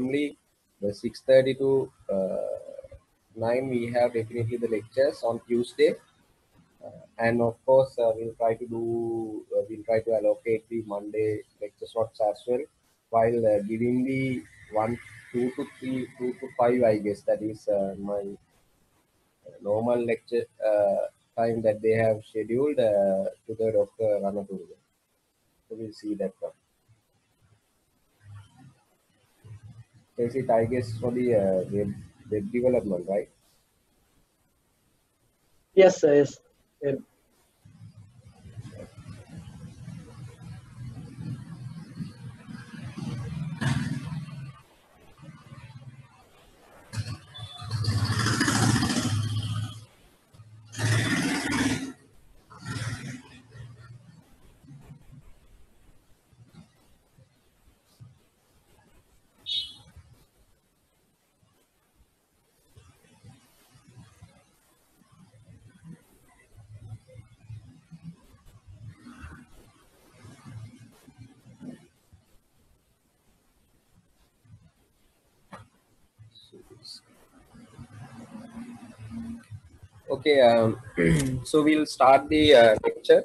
namely the 6:30 to 9 we have definitely the lectures on Tuesday, and of course we'll try to allocate the Monday lecture slots as well, while giving the 2 to 5, I guess that is my normal lecture time that they have scheduled to the Dr. Ranathuruga. So we'll see that one. Is it, I guess, for the web development, right? Yes, sir, yes. Yeah. Okay, so we'll start the lecture.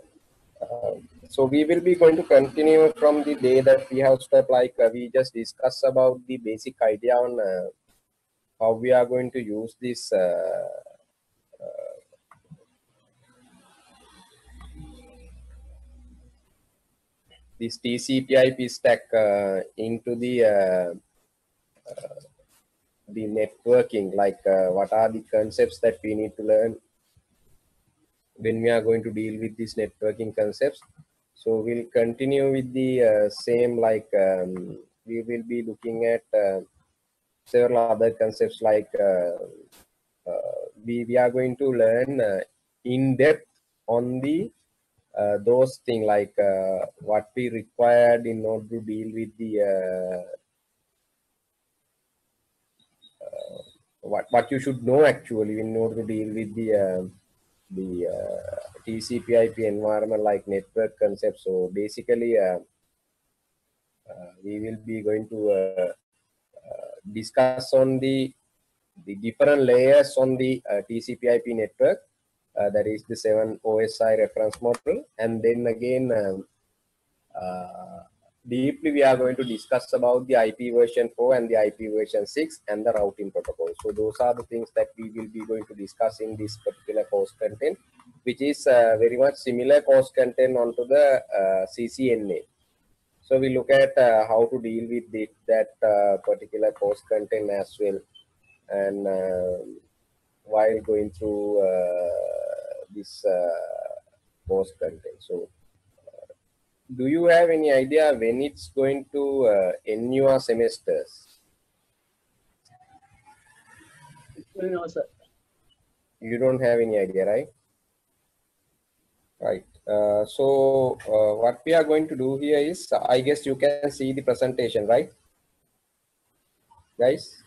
So we will be going to continue from the day that we have stopped. Like we just discussed about the basic idea on how we are going to use this this TCP/IP stack into the networking, like what are the concepts that we need to learn when we are going to deal with these networking concepts. So we'll continue with the same, like we will be looking at several other concepts, like we are going to learn in depth on the those things, like what we required in order to deal with the what you should know actually in order to deal with the TCP/IP environment, like network concepts. So basically, we will be going to discuss on the different layers on the TCP/IP network. That is the 7 OSI reference model, and then again deeply we are going to discuss about the IP version 4 and the IP version 6 and the routing protocol. So those are the things that we will be going to discuss in this particular course content, which is very much similar course content onto the CCNA. So we look at how to deal with that particular course content as well, and while going through this course content. So do you have any idea when it's going to end your semesters? No, sir. You don't have any idea, right? Right. So what we are going to do here is, I guess you can see the presentation, right, guys?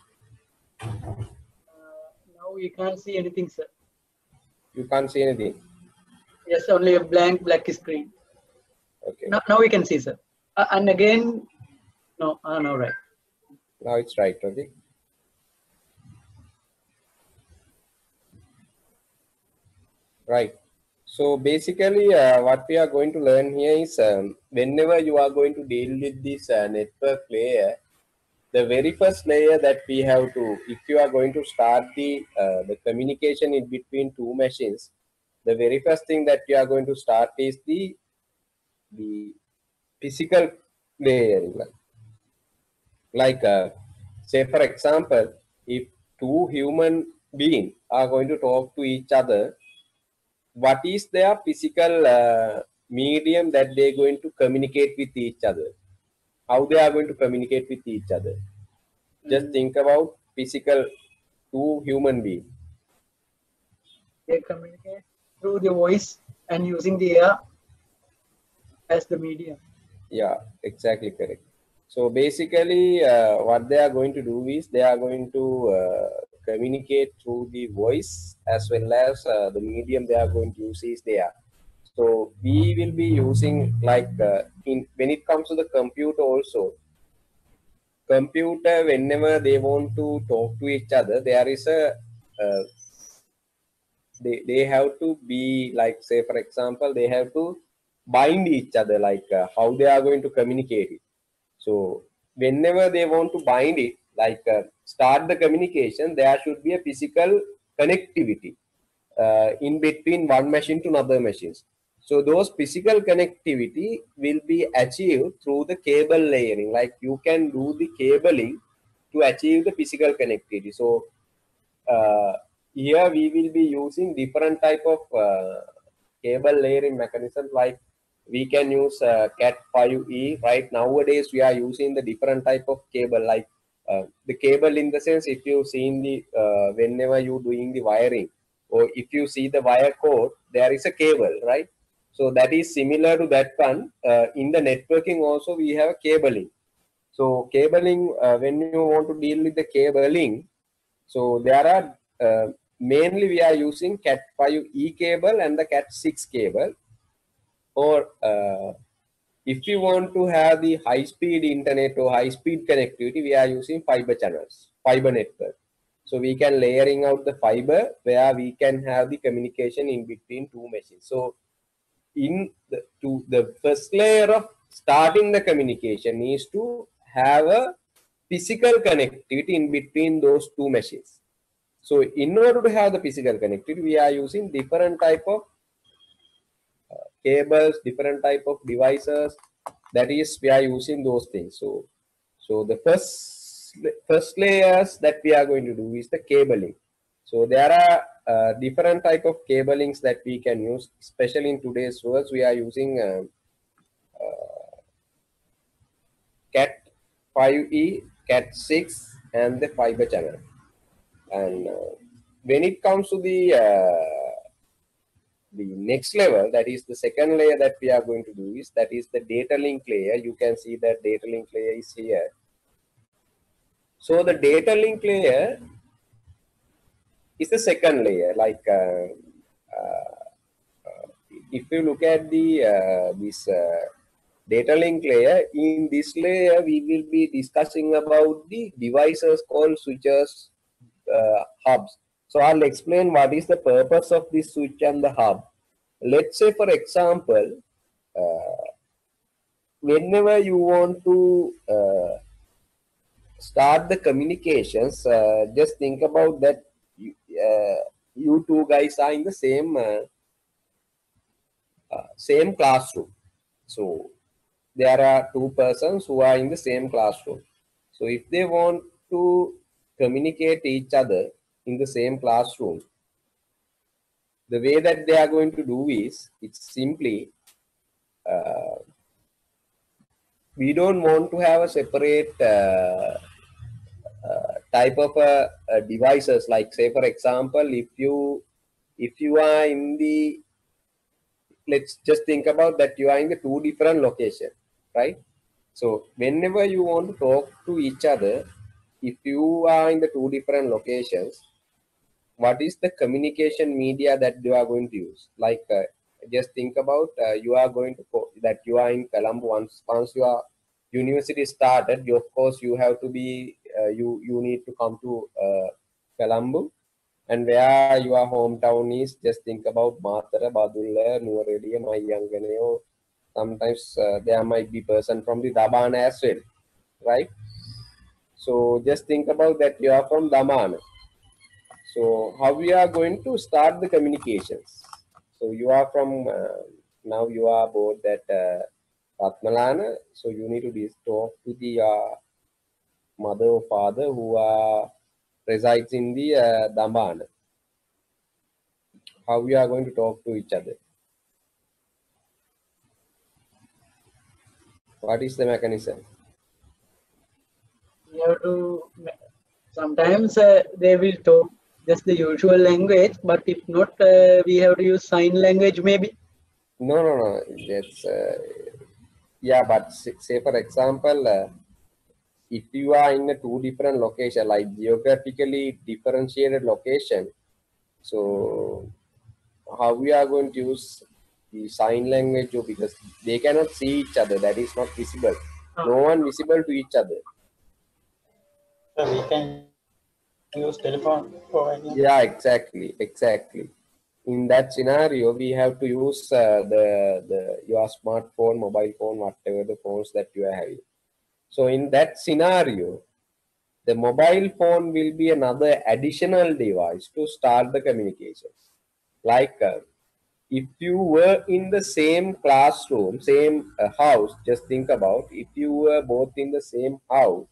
No, you can't see anything, sir. You can't see anything? Yes, only a blank black screen. Okay. Now we can see, sir. And again, no, no, right. Now it's right, okay. Right. So basically, what we are going to learn here is, whenever you are going to deal with this network layer, the very first layer that we have to, if you are going to start the communication in between two machines, the very first thing that you are going to start is the physical layering, like say for example, if two human beings are going to talk to each other, what is their physical medium that they're going to communicate with each other? How they are going to communicate with each other? Just think about physical two human beings. They communicate through the voice and using the air as the medium. Yeah, exactly correct. So basically, what they are going to do is they are going to communicate through the voice as well as the medium they are going to use is there. So we will be using, like when it comes to the computer also, computer, whenever they want to talk to each other, there is a they have to be like, say for example, they have to bind each other, like how they are going to communicate it. So whenever they want to bind it, like start the communication, there should be a physical connectivity in between one machine to another machines. So those physical connectivity will be achieved through the cable layering. Like you can do the cabling to achieve the physical connectivity. So here we will be using different type of cable layering mechanisms. Like we can use Cat5e. Right, nowadays we are using the different type of cable, like the cable in the sense, if you see in the whenever you doing the wiring, or if you see the wire cord, there is a cable, right? So that is similar to that one. In the networking also we have cabling. So cabling, when you want to deal with the cabling, so there are mainly we are using Cat5e cable and the Cat6 cable. Or if you want to have the high-speed internet or high-speed connectivity, we are using fiber channels, fiber network. So we can layering out the fiber where we can have the communication in between two machines. So in the, to the first layer of starting the communication is to have a physical connectivity in between those two machines. So in order to have the physical connectivity, we are using different type of cables, different type of devices. That is, we are using those things. So the first layers that we are going to do is the cabling. So there are different type of cablings that we can use, especially in today's world. We are using Cat5e, Cat6, and the fiber channel. And when it comes to the next level, that is the second layer that we are going to do is, that is the data link layer. You can see that data link layer is here. So the data link layer is the second layer. Like if you look at the data link layer, in this layer we will be discussing about the devices called switches, hubs. So I'll explain what is the purpose of this switch and the hub. Let's say for example, whenever you want to start the communications, just think about that you two guys are in the same same classroom. So there are two persons who are in the same classroom. So if they want to communicate each other in the same classroom, the way that they are going to do is, it's simply we don't want to have a separate type of devices. Like say for example, if you are in the, let's just think about that you are in the two different locations, right? So whenever you want to talk to each other, if you are in the two different locations, what is the communication media that you are going to use? Like just think about you are going to that you are in Colombo. Once your university started, you, of course, you have to be you need to come to Colombo, and where your hometown is, just think about Mathara, Badulla, Nuwaradia, Mayanganeo. Sometimes there might be person from the Daman as well, right? So just think about that you are from Daman. So how we are going to start the communications? So you are from now you are aboard that Ratmalana. So you need to talk to the mother or father who resides in the Daman. How we are going to talk to each other? What is the mechanism? You have to sometimes they will talk just the usual language, but if not, we have to use sign language maybe. No. That's yeah. But say for example, if you are in a two different location, like geographically differentiated location, so how we are going to use the sign language? Because they cannot see each other. That is not visible. No one visible to each other. So we can use telephone providing. Yeah, exactly. In that scenario, we have to use your smartphone, mobile phone, whatever the phones that you are having. So in that scenario, the mobile phone will be another additional device to start the communication. Like if you were in the same classroom, same house, just think about if you were both in the same house,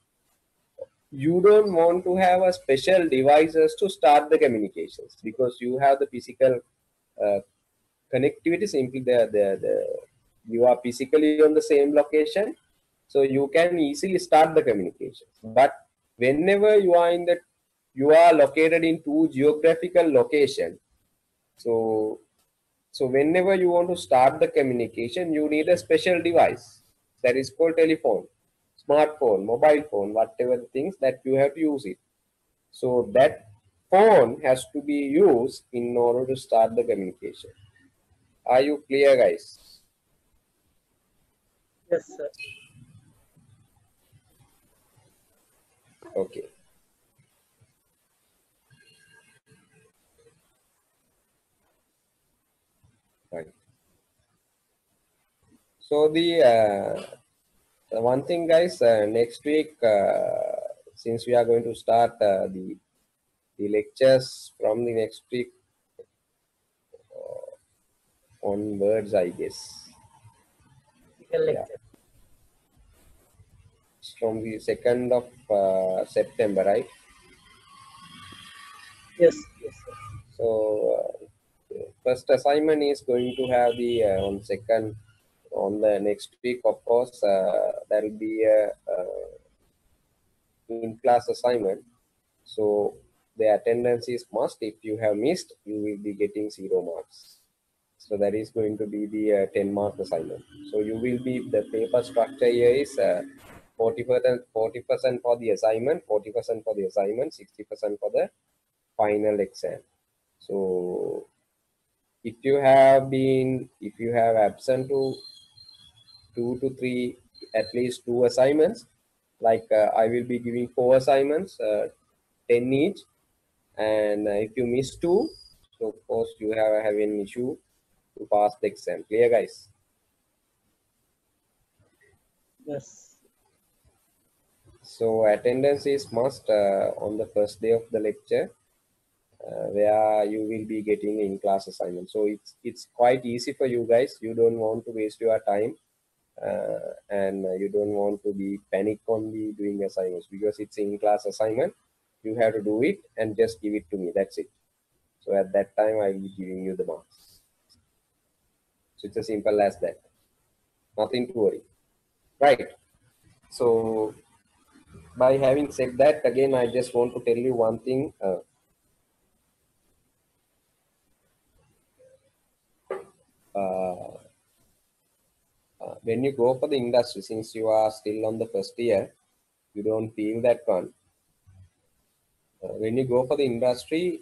you don't want to have a special devices to start the communications because you have the physical connectivity. Simply you are physically on the same location, so you can easily start the communications. But whenever you are located in two geographical locations, so whenever you want to start the communication, you need a special device that is called telephone, smartphone, mobile phone, whatever things that you have to use it. So that phone has to be used in order to start the communication. Are you clear, guys? Yes, sir. Okay. Right. So the one thing, guys, next week, since we are going to start the lectures from the next week onwards, I guess. Yeah. It's from the 2nd of September, right? Yes. Sir. So first assignment is going to have the on 2nd. On the next week, of course, there will be a in-class assignment. So the attendance is must. If you have missed, you will be getting 0 marks. So that is going to be the 10-mark assignment. So you will be, the paper structure here is 40% for the assignment, 60% for the final exam. So if you have absent to 2 to 3, at least 2 assignments, like I will be giving 4 assignments, 10 each, and if you miss 2, so of course you have an issue to pass the exam. Clear, guys? Yes. So attendance is must on the first day of the lecture, where you will be getting in-class assignment. So it's quite easy for you guys. You don't want to waste your time, and you don't want to be panic on the doing assignments, because it's in-class assignment. You have to do it and just give it to me. That's it. So at that time, I will be giving you the marks. So it's as simple as that. Nothing to worry. Right. So by having said that, again, I just want to tell you one thing. When you go for the industry, since you are still on the first year, you don't feel that one. When you go for the industry,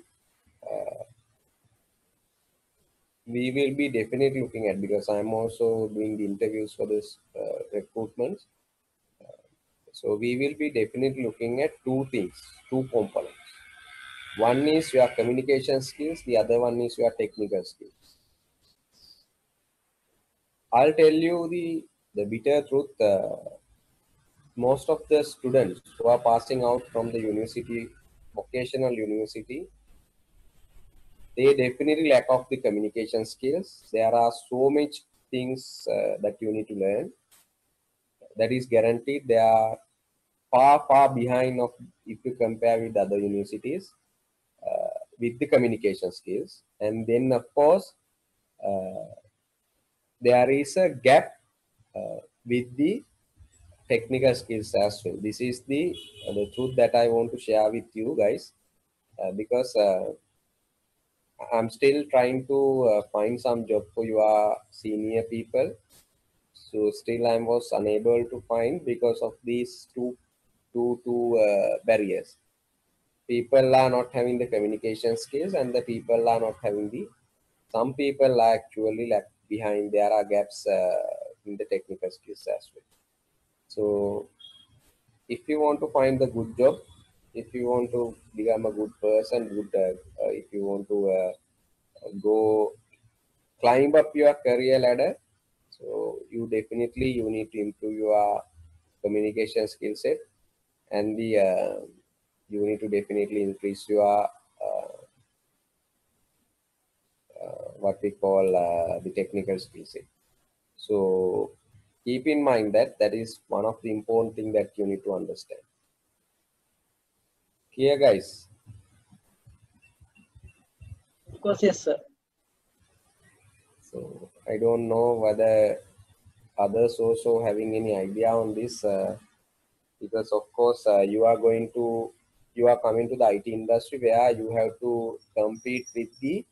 we will be definitely looking at, because I'm also doing the interviews for this recruitment. So we will be definitely looking at 2 things, 2 components. One is your communication skills. The other one is your technical skills. I'll tell you the bitter truth. Most of the students who are passing out from the university, vocational university, they definitely lack of the communication skills. There are so much things that you need to learn. That is guaranteed. They are far behind of, if you compare with other universities, with the communication skills. And then, of course, there is a gap with the technical skills as well. This is the truth that I want to share with you guys, because I'm still trying to find some job for your senior people. So still I was unable to find because of these two barriers. People are not having the communication skills, and the people are not having the, some people are actually like behind. There are gaps in the technical skills as well. So if you want to find the good job, if you want to become a good person, if you want to go climb up your career ladder, so you need to improve your communication skill set, and the you need to definitely increase your what we call the technical skill set. So keep in mind that that is one of the important thing that you need to understand. Clear, guys? Of course, yes, sir. So I don't know whether others also having any idea on this, because of course you are coming to the IT industry where you have to compete with the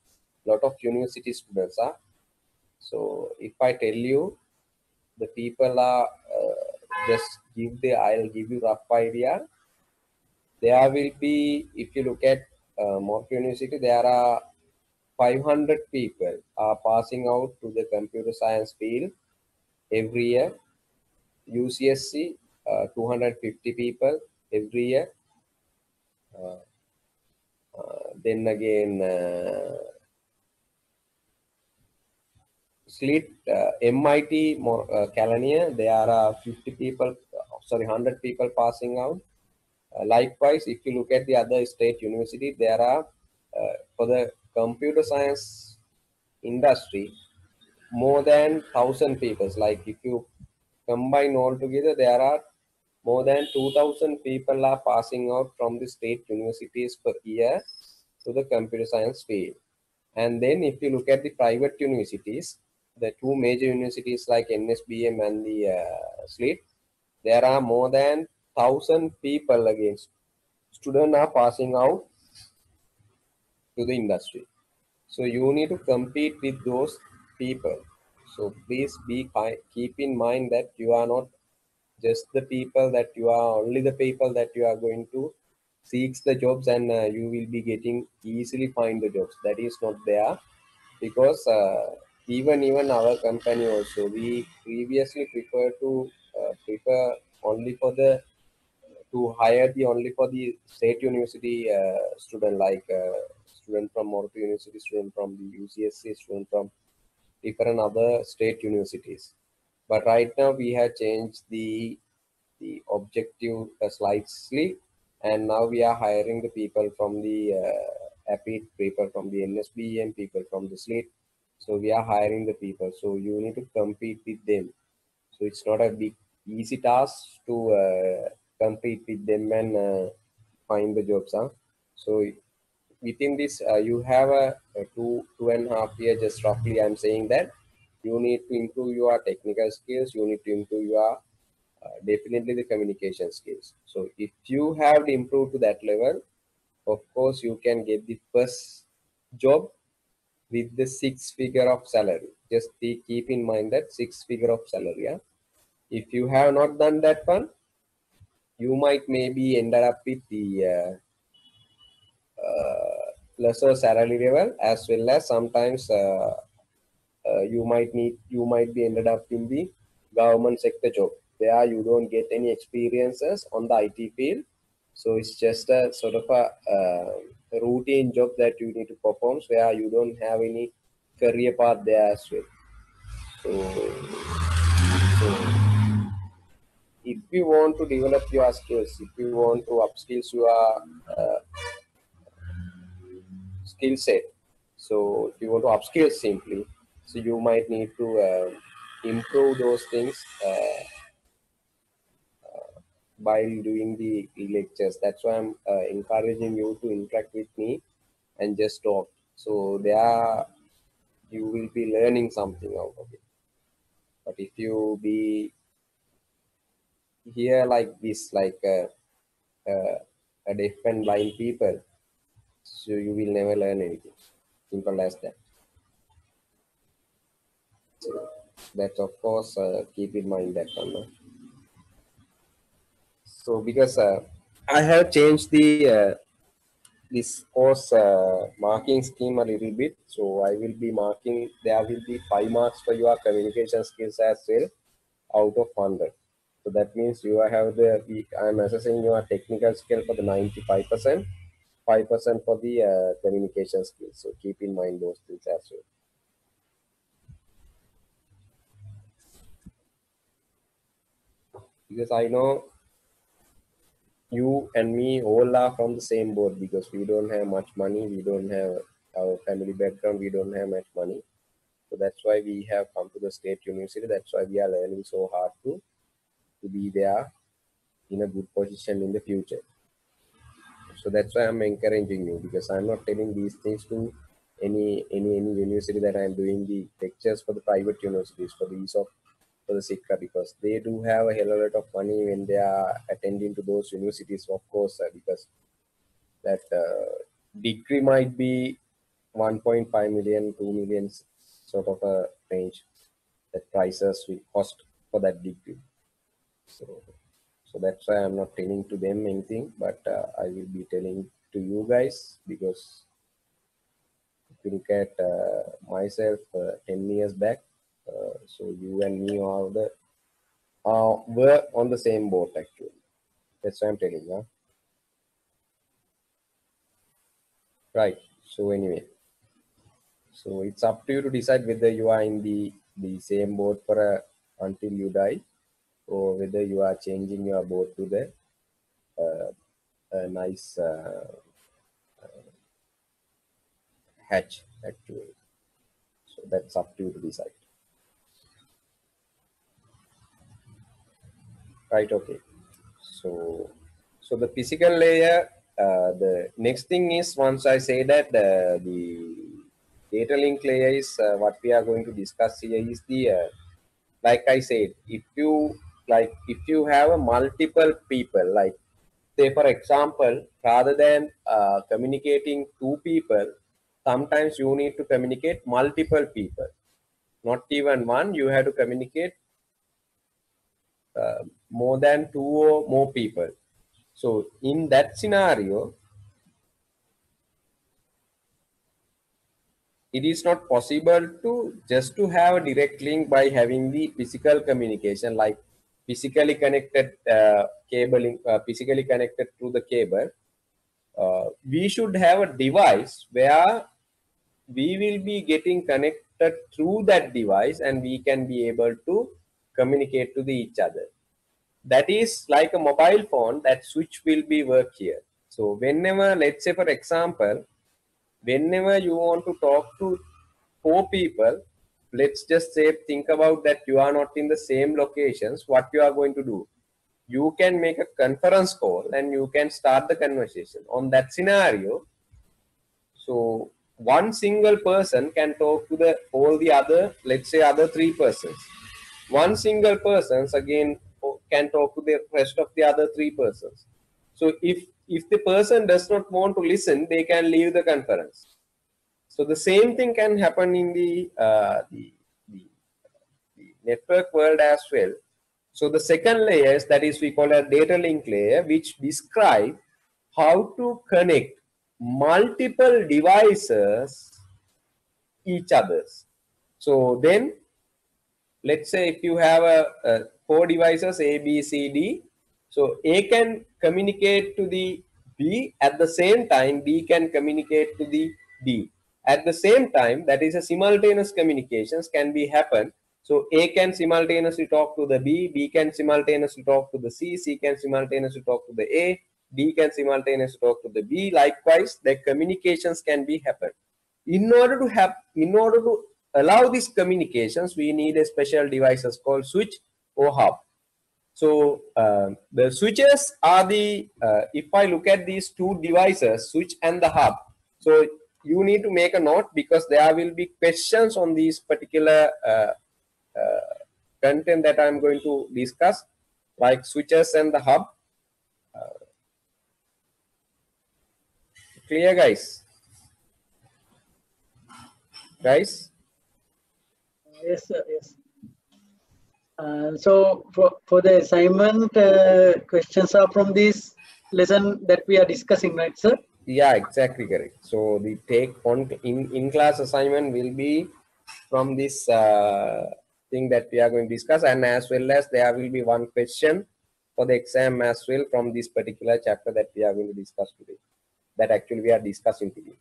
lot of university students. So if I tell you the people are just give the, I'll give you rough idea. There will be, if you look at Moratuwa University, there are 500 people are passing out to the computer science field every year. UCSC 250 people every year. Then again SLIIT, MIT, Kelaniya, there are 50 people, sorry, 100 people passing out. Likewise, if you look at the other state university, there are for the computer science industry more than 1,000 people. Like if you combine all together, there are more than 2,000 people are passing out from the state universities per year to the computer science field. And then if you look at the private universities, the two major universities like NSBM and the SLIIT, there are more than 1,000 people again students are passing out to the industry. So you need to compete with those people. So please be keep in mind that you are not just the people that you are only the people that you are going to seek the jobs and you will be getting easily find the jobs. That is not there, because even our company also, we previously prefer to prefer only for the to hire the only for the state university student, like student from Moratuwa University, student from the UCSC, student from different other state universities. But right now we have changed the objective slightly, and now we are hiring the people from the APIT, people from the NSBM, people from the SLIIT. So we are hiring the people. So you need to compete with them. So it's not a big easy task to compete with them and find the jobs. So within this, you have a 2.5 year, just roughly I'm saying that you need to improve your technical skills. You need to improve your definitely the communication skills. So if you have improved to that level, of course you can get the first job with the 6 figure of salary. Just keep in mind that 6 figure of salary. If you have not done that one, you might maybe end up with the lesser salary level, as well as sometimes you might be ended up in the government sector job where you don't get any experiences on the IT field. So it's just a sort of a routine job that you need to perform, where you don't have any career path there as well. So if you want to develop your skills, if you want to upskill your skill set, so if you want to upskill simply, so you might need to improve those things by doing the lectures. That's why I'm encouraging you to interact with me and just talk. So there you will be learning something out of it. But if you be here like this, like a deaf and blind people, so you will never learn anything. Simple as that. So that's of course keep in mind that one. So because I have changed the this course marking scheme a little bit, so I will be marking. There will be 5 marks for your communication skills as well out of 100. So that means you have the, I am assessing your technical skill for the 95%, 5% for the communication skills. So keep in mind those things as well. Because I know you and me all are from the same boat, because we don't have much money, we don't have our family background, we don't have much money. So that's why we have come to the state university. That's why we are learning so hard to be there in a good position in the future. So that's why I'm encouraging you, because I'm not telling these things to any university that I'm doing the lectures for the private universities for the ease of for the SICRA, because they do have a hell of a lot of money when they are attending to those universities, of course, because that degree might be 1.5 million, 2 million sort of a range that prices will cost for that degree. So that's why I'm not telling to them anything, but I will be telling to you guys, because if you look at myself 10 years back, so you and me are the were on the same boat actually. That's what I'm telling you. Right. So anyway, so it's up to you to decide whether you are in the same boat for until you die, or whether you are changing your boat to the a nice hatch actually. So that's up to you to decide. Right. Okay. So the physical layer. The next thing is, once I say that the data link layer is what we are going to discuss here is the like I said, if you have a multiple people, like say for example, rather than communicating two people, sometimes you need to communicate multiple people, not even one. You have to communicate more than two or more people. So in that scenario, it is not possible to just to have a direct link by having the physical communication, like physically connected cabling, physically connected through the cable. We should have a device where we will be getting connected through that device, and we can be able to communicate to the each other. That is like a mobile phone. That switch will be work here. So whenever, let's say for example, whenever you want to talk to four people, let's just say, think about that you are not in the same locations. What you are going to do, you can make a conference call and you can start the conversation on that scenario. So one single person can talk to the all the other, let's say other three persons. One single person again can talk to the rest of the other three persons. So if the person does not want to listen, they can leave the conference. So the same thing can happen in the network world as well. So the second layer is, that is we call a data link layer, which describe how to connect multiple devices each others. So then, let's say if you have a four devices A, B, C, D, so A can communicate to the B at the same time, B can communicate to the D at the same time. That is a simultaneous communications can be happen. So A can simultaneously talk to the B, B can simultaneously talk to the C, C can simultaneously talk to the A, D can simultaneously talk to the B. Likewise, their communications can be happen. In order to allow these communications, we need a special devices called switch or hub. So the switches are the if I look at these two devices, switch and the hub. So you need to make a note, because there will be questions on these particular content that I'm going to discuss, like switches and the hub. Clear, guys? Guys? Yes, sir. Yes. So for the assignment, questions are from this lesson that we are discussing, right, sir? Yeah, exactly correct. So the take on in class assignment will be from this thing that we are going to discuss, and as well as there will be one question for the exam as well from this particular chapter that we are going to discuss today, that actually we are discussing today.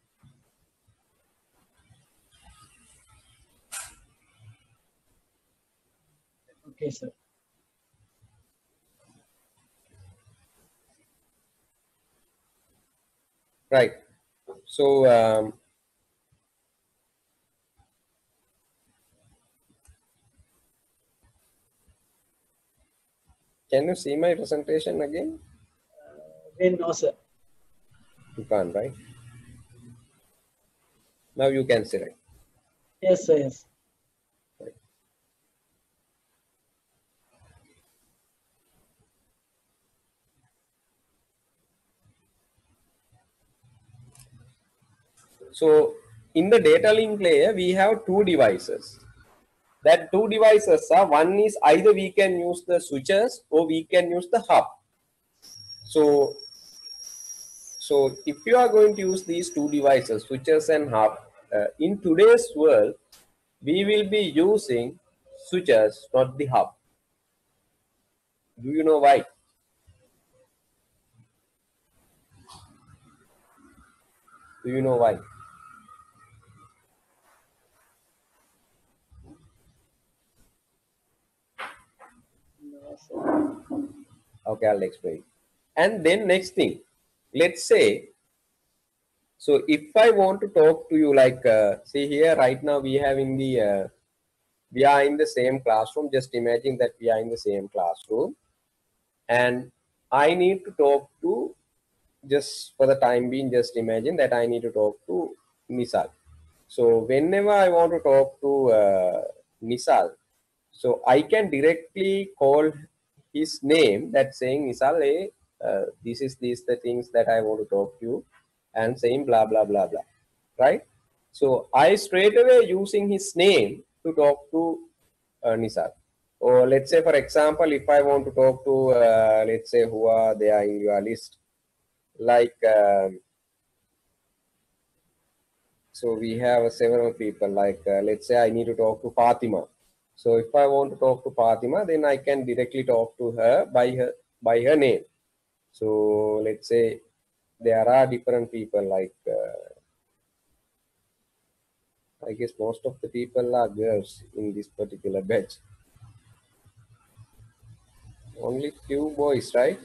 Okay, sir. Right. So can you see my presentation again? No, sir. You can't, right? Now you can see, right? Yes, sir. Yes. Right. So in the data link layer, we have two devices. That two devices are, one is either we can use the switches or we can use the hub. So if you are going to use these two devices, switches and hub, in today's world, we will be using switches, not the hub. Do you know why? Do you know why? Okay, I'll explain. And then next thing, let's say, so if I want to talk to you, like see here right now we have in the we are in the same classroom. Just imagine that we are in the same classroom, and I need to talk to, just for the time being, just imagine that I need to talk to Nisal. So whenever I want to talk to Nisal, so I can directly call his name, that saying, Nisal, hey, these the things that I want to talk to you, and saying blah blah blah blah, right? So I straight away using his name to talk to Nisal. Or let's say, for example, if I want to talk to let's say, who are there in your list, like so we have several people, like let's say I need to talk to Fatima. So if I want to talk to Fatima, then I can directly talk to her by her name. So let's say there are different people, like I guess most of the people are girls in this particular batch. Only few boys, right?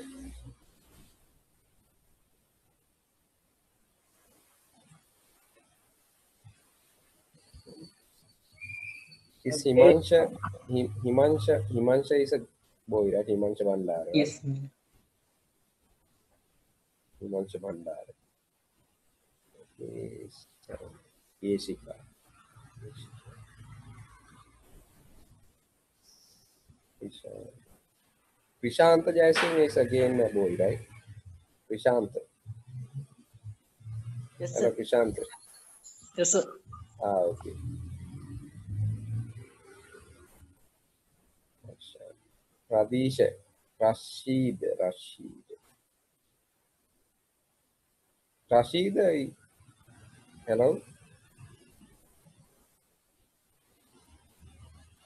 Is Himansha, Himansha is a boy, right? Himansha Bandara. Right? Yes. Himansha Bandara. Okay. Yeshika. Prishanta Jaising is again a boy, right? Prishanta. Yes, sir. Hello, Prishanta. Yes, sir. Ah, okay. Radisha, Rashid, hello?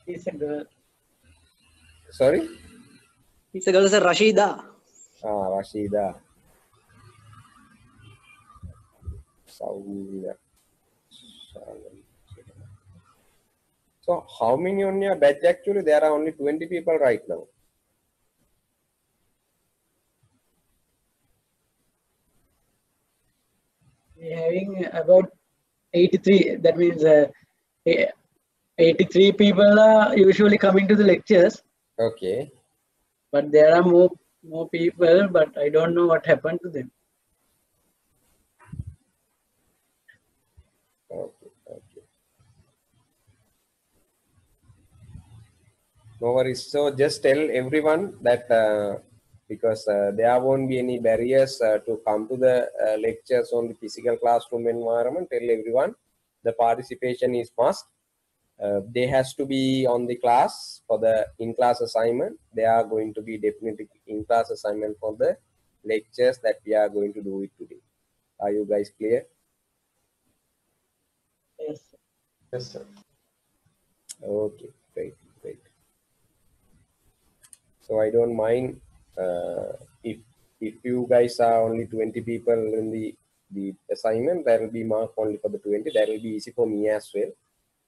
He's a girl. Sorry? He's a girl, sir. Rashida. Ah, Rashida. Saudi. So how many on your batch? Actually, there are only 20 people right now. We are having about 83. That means 83 people are usually coming to the lectures. Okay. But there are more people, but I don't know what happened to them. No worries. So just tell everyone that because there won't be any barriers to come to the lectures on the physical classroom environment. Tell everyone the participation is must. They has to be on the class for the in-class assignment. They are going to be definitely in-class assignment for the lectures that we are going to do it today. Are you guys clear? Yes, sir. Yes, sir. Okay, great. So I don't mind if you guys are only 20 people in the assignment, there will be mark only for the 20. That will be easy for me as well.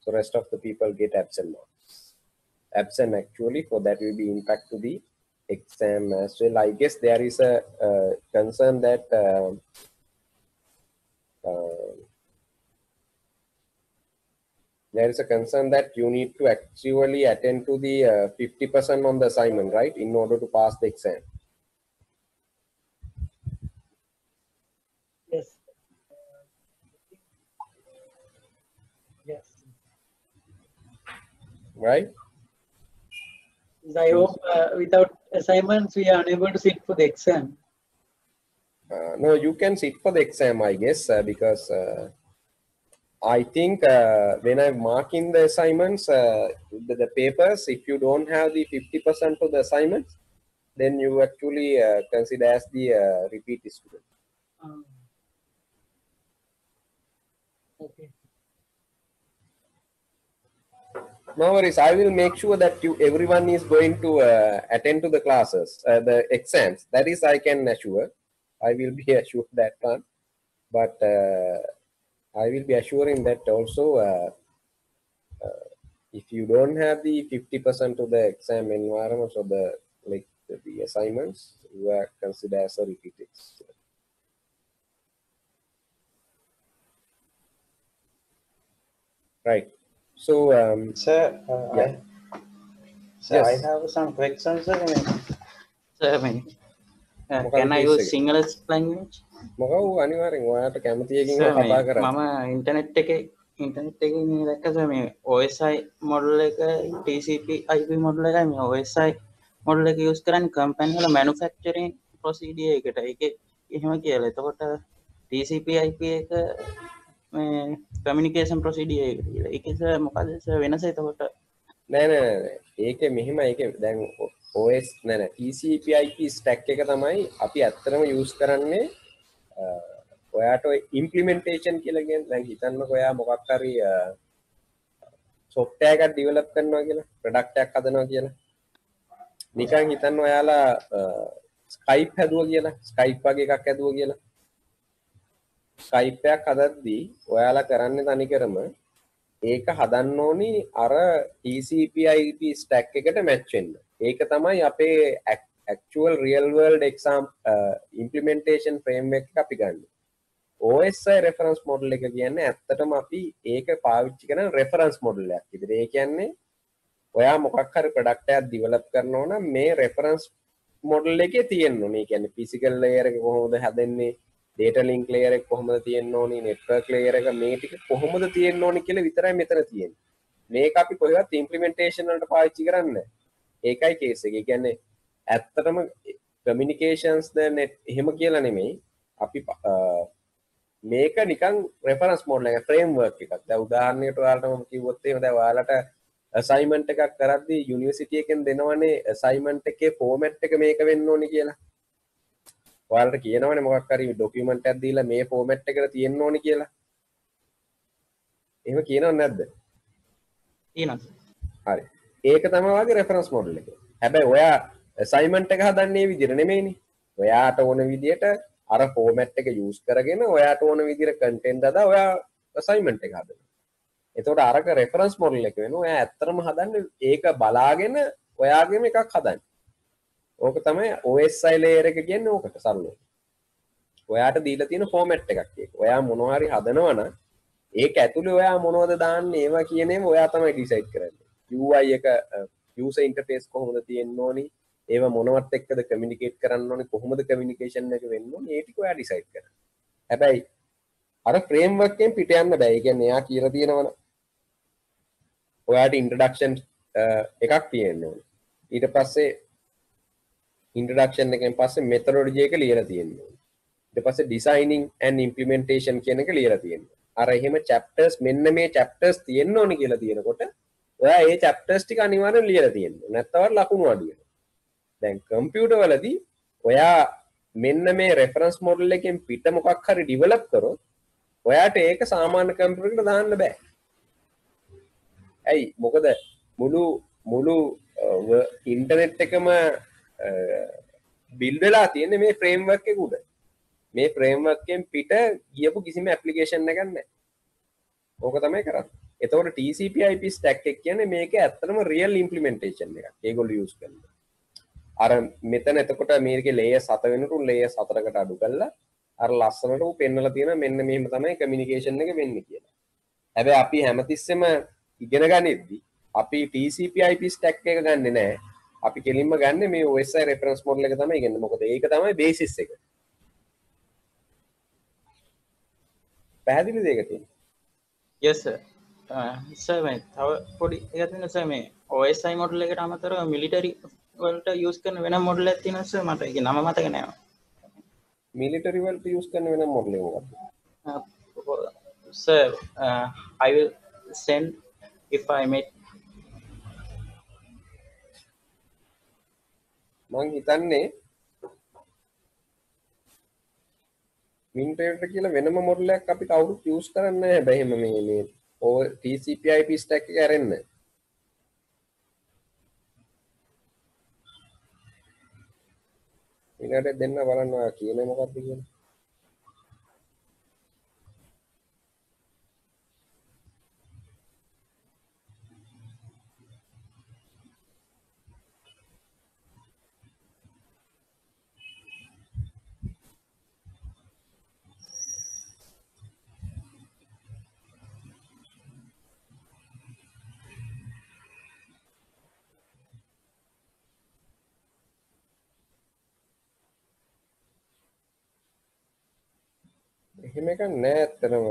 So rest of the people get absent marks. Absent actually, for that will be impact to the exam as well. I guess there is a concern that there is a concern that you need to actually attend to the 50% on the assignment, right, in order to pass the exam. Yes. Yes. Right. I hope without assignments we are unable to sit for the exam. No, you can sit for the exam, I guess, because I think when I mark in the assignments, the papers, if you don't have the 50% for the assignments, then you actually consider as the repeat student. Okay. No worries. I will make sure that everyone is going to attend to the classes, the exams. That is, I can assure. I will be assured that one, but I will be assuring that also. If you don't have the 50% of the exam environments or the like the assignments, you are considered as a repeated. Right. So, sir, yeah. Sir, yes. I have some questions. Sir, can I use English language? Moga, anivaring. Why to Kamathi again? Sir, Mama, internet take ni rakha sir. Me OSI model ka TCP/IP model ka me OSI model ka use karan company wala manufacturing procedure ekata. Eke ehema kiyala. Etokota TCP/IP ka මේ communication procedure එක ඉතින් මොකද sir වෙනස එතකොට නෑ නෑ නෑ ඒකේ මෙහිම ඒකේ දැන් OS නෑ නෑ TCP/IP stack එක තමයි අපි ඇත්තටම use කරන්නේ ඔයාට implementation කියලා කියන්නේ දැන් හිතන්නකෝ ඔයා මොකක් හරි software එකක් develop කරනවා කියලා product එකක් හදනවා කියලා නිකන් හිතන්න ඔයාලා Skype හදුවා කියලා Skype වගේ එකක් හදුවා කියලා Skype එකක් හදද්දී ඔයාලා කරන්නේ තනිකරම ඒක හදන්න ඕනි අර TCP/IP stack එකට මැච් වෙන්න. ඒක තමයි අපේ actual real world exam implementation framework එක අපි ගන්න. OSI reference model එක කියන්නේ ඇත්තටම අපි ඒක පාවිච්චි කරන reference model එකක් විදිහට. ඒ කියන්නේ ඔයා මොකක් හරි product එකක් develop කරනවා නම් මේ reference model එකේ තියෙන්න ඕනේ. ඒ කියන්නේ physical layer එක කොහොමද හැදෙන්නේ? data link layer එක කොහොමද තියෙන්න ඕනි network layer එක මේ ටික කොහොමද තියෙන්න ඕනි කියලා විතරයි මෙතන තියෙන්නේ. මේක අපි කොහෙවත් implementation වලට පාවිච්චි කරන්නේ නැහැ. ඒකයි case එක. ඒ කියන්නේ ඇත්තටම communications ද net එහෙම කියලා නෙමෙයි. අපි මේක නිකන් reference model එක framework එකක්. දැන් උදාහරණයකට ඔයාලට මම කිව්වොත් එහෙම දැන් ඔයාලට assignment එකක් කරද්දී university එකෙන් දෙනවනේ assignment එකේ format එක මේක වෙන්න ඕනි කියලා. ඔයාලට කියනවනේ මොකක් හරි ડોකියුමන්ට් එකක් දීලා මේ ෆෝමැට් එකට තියෙන්න ඕනේ කියලා. එහෙම කියනවද නැද්ද? තියෙනවා. හරි. ඒක තමයි වාගේ රෙෆරන්ස් මොඩල් එක. හැබැයි ඔයා assignment එක හදන්නේ විදිහට නෙමෙයිනේ. ඔයාට ඕන විදිහට අර ෆෝමැට් එක යූස් කරගෙන ඔයාට ඕන විදිහට කන්ටෙන්ට් හදා ඔයා assignment එක හදනවා. එතකොට අරක රෙෆරන්ස් මොඩල් එක වෙනවා. ඔයා ඇත්තටම හදන්නේ ඒක බලාගෙන ඔයාගේම එකක් හදන්නේ. ඕක තමයි OSI layer එක කියන්නේ ඕකට සරලව. ඔයාට දීලා තියෙන format එකක් ඒක. ඔයා මොනවා හරි හදනවා නම් ඒක ඇතුලේ ඔයා මොනවද දාන්නේ ඒවා කියන එක ඔයා තමයි decide කරන්නේ. UI එක user interface කොහොමද තියෙන්න ඕනි? ඒව මොනවත් එක්කද communicate කරන්න ඕනි? කොහොමද communication එක වෙන්න ඕනි? ඒ ටික ඔයා decide කරනවා. හැබැයි අර framework එකෙන් පිට යන්න බෑ. ඒ කියන්නේ එයා කියලා තියෙනවනේ. ඔයාට introduction එකක් තියෙන්න ඕනි. ඊට පස්සේ introduction එකෙන් පස්සේ methodology එක ලියලා තියෙනවා. ඊට පස්සේ designing and implementation කියන එක ලියලා තියෙනවා. අර එහෙම chapters මෙන්න මේ chapters තියෙන්න ඕනේ කියලා තියෙනකොට ඔයා ඒ chapters ටික අනිවාර්යෙන් ලියලා තියෙනවා. නැත්නම් ලකුණු අඩු වෙනවා. දැන් computer වලදී ඔයා මෙන්න මේ reference model එකෙන් පිට මොකක් හරි develop කරොත් ඔයාට ඒක සාමාන්‍ය computer එකට දාන්න බෑ. ඇයි? මොකද මුළු ඉන්ටර්නෙට් එකම build වෙලා තියෙන්නේ මේ framework එක උඩ. මේ framework එකෙන් පිට ගියපු කිසිම application එකක් නැහැ. ඕක තමයි කරන්නේ. එතකොට TCP/IP stack එක කියන්නේ මේක ඇත්තටම real implementation එකක්. ඒගොල්ලෝ use කරනවා. අර මෙතන එතකොට මේකේ layer 7 වෙනකොට layer 4කට අඩු කරලා අර ලස්සනට උ පෙන්නලා තියෙන මෙන්න මෙහෙම තමයි communication එක වෙන්නේ කියලා. හැබැයි අපි හැමතිස්සෙම ඉගෙන ගනිද්දි අපි TCP/IP stack එක ගන්නෙ නැහැ. අපි කෙලින්ම ගන්න මේ OSI reference model එක තමයි ඉගෙනන්නේ. මොකද ඒක තමයි basis එක. පැහැදිලිද ඒක තියෙන්නේ? Yes sir. Sir මේ තව පොඩි එකක් තියෙනවා sir මේ OSI model එකට අමතරව military වලට use කරන වෙනම model එකක් තියෙනවා sir. මට ඒක නම මතක නැහැ. Military වලට use කරන වෙනම model එකක්. Sir, I will send if I make මං හිතන්නේ මින්ටේට් කියලා වෙනම මොඩල් එකක් අපිට අවුරුත් යූස් කරන්න නැහැ. හැබැයි එහෙම මේ TCP/IP stack එක ඇරෙන්න. ඊළඟට දෙන්න බලන්න ඔයා කියන්නේ මොකක්ද කියන්නේ. එහෙම එකක් නෑ ඇත්තටම. ඒ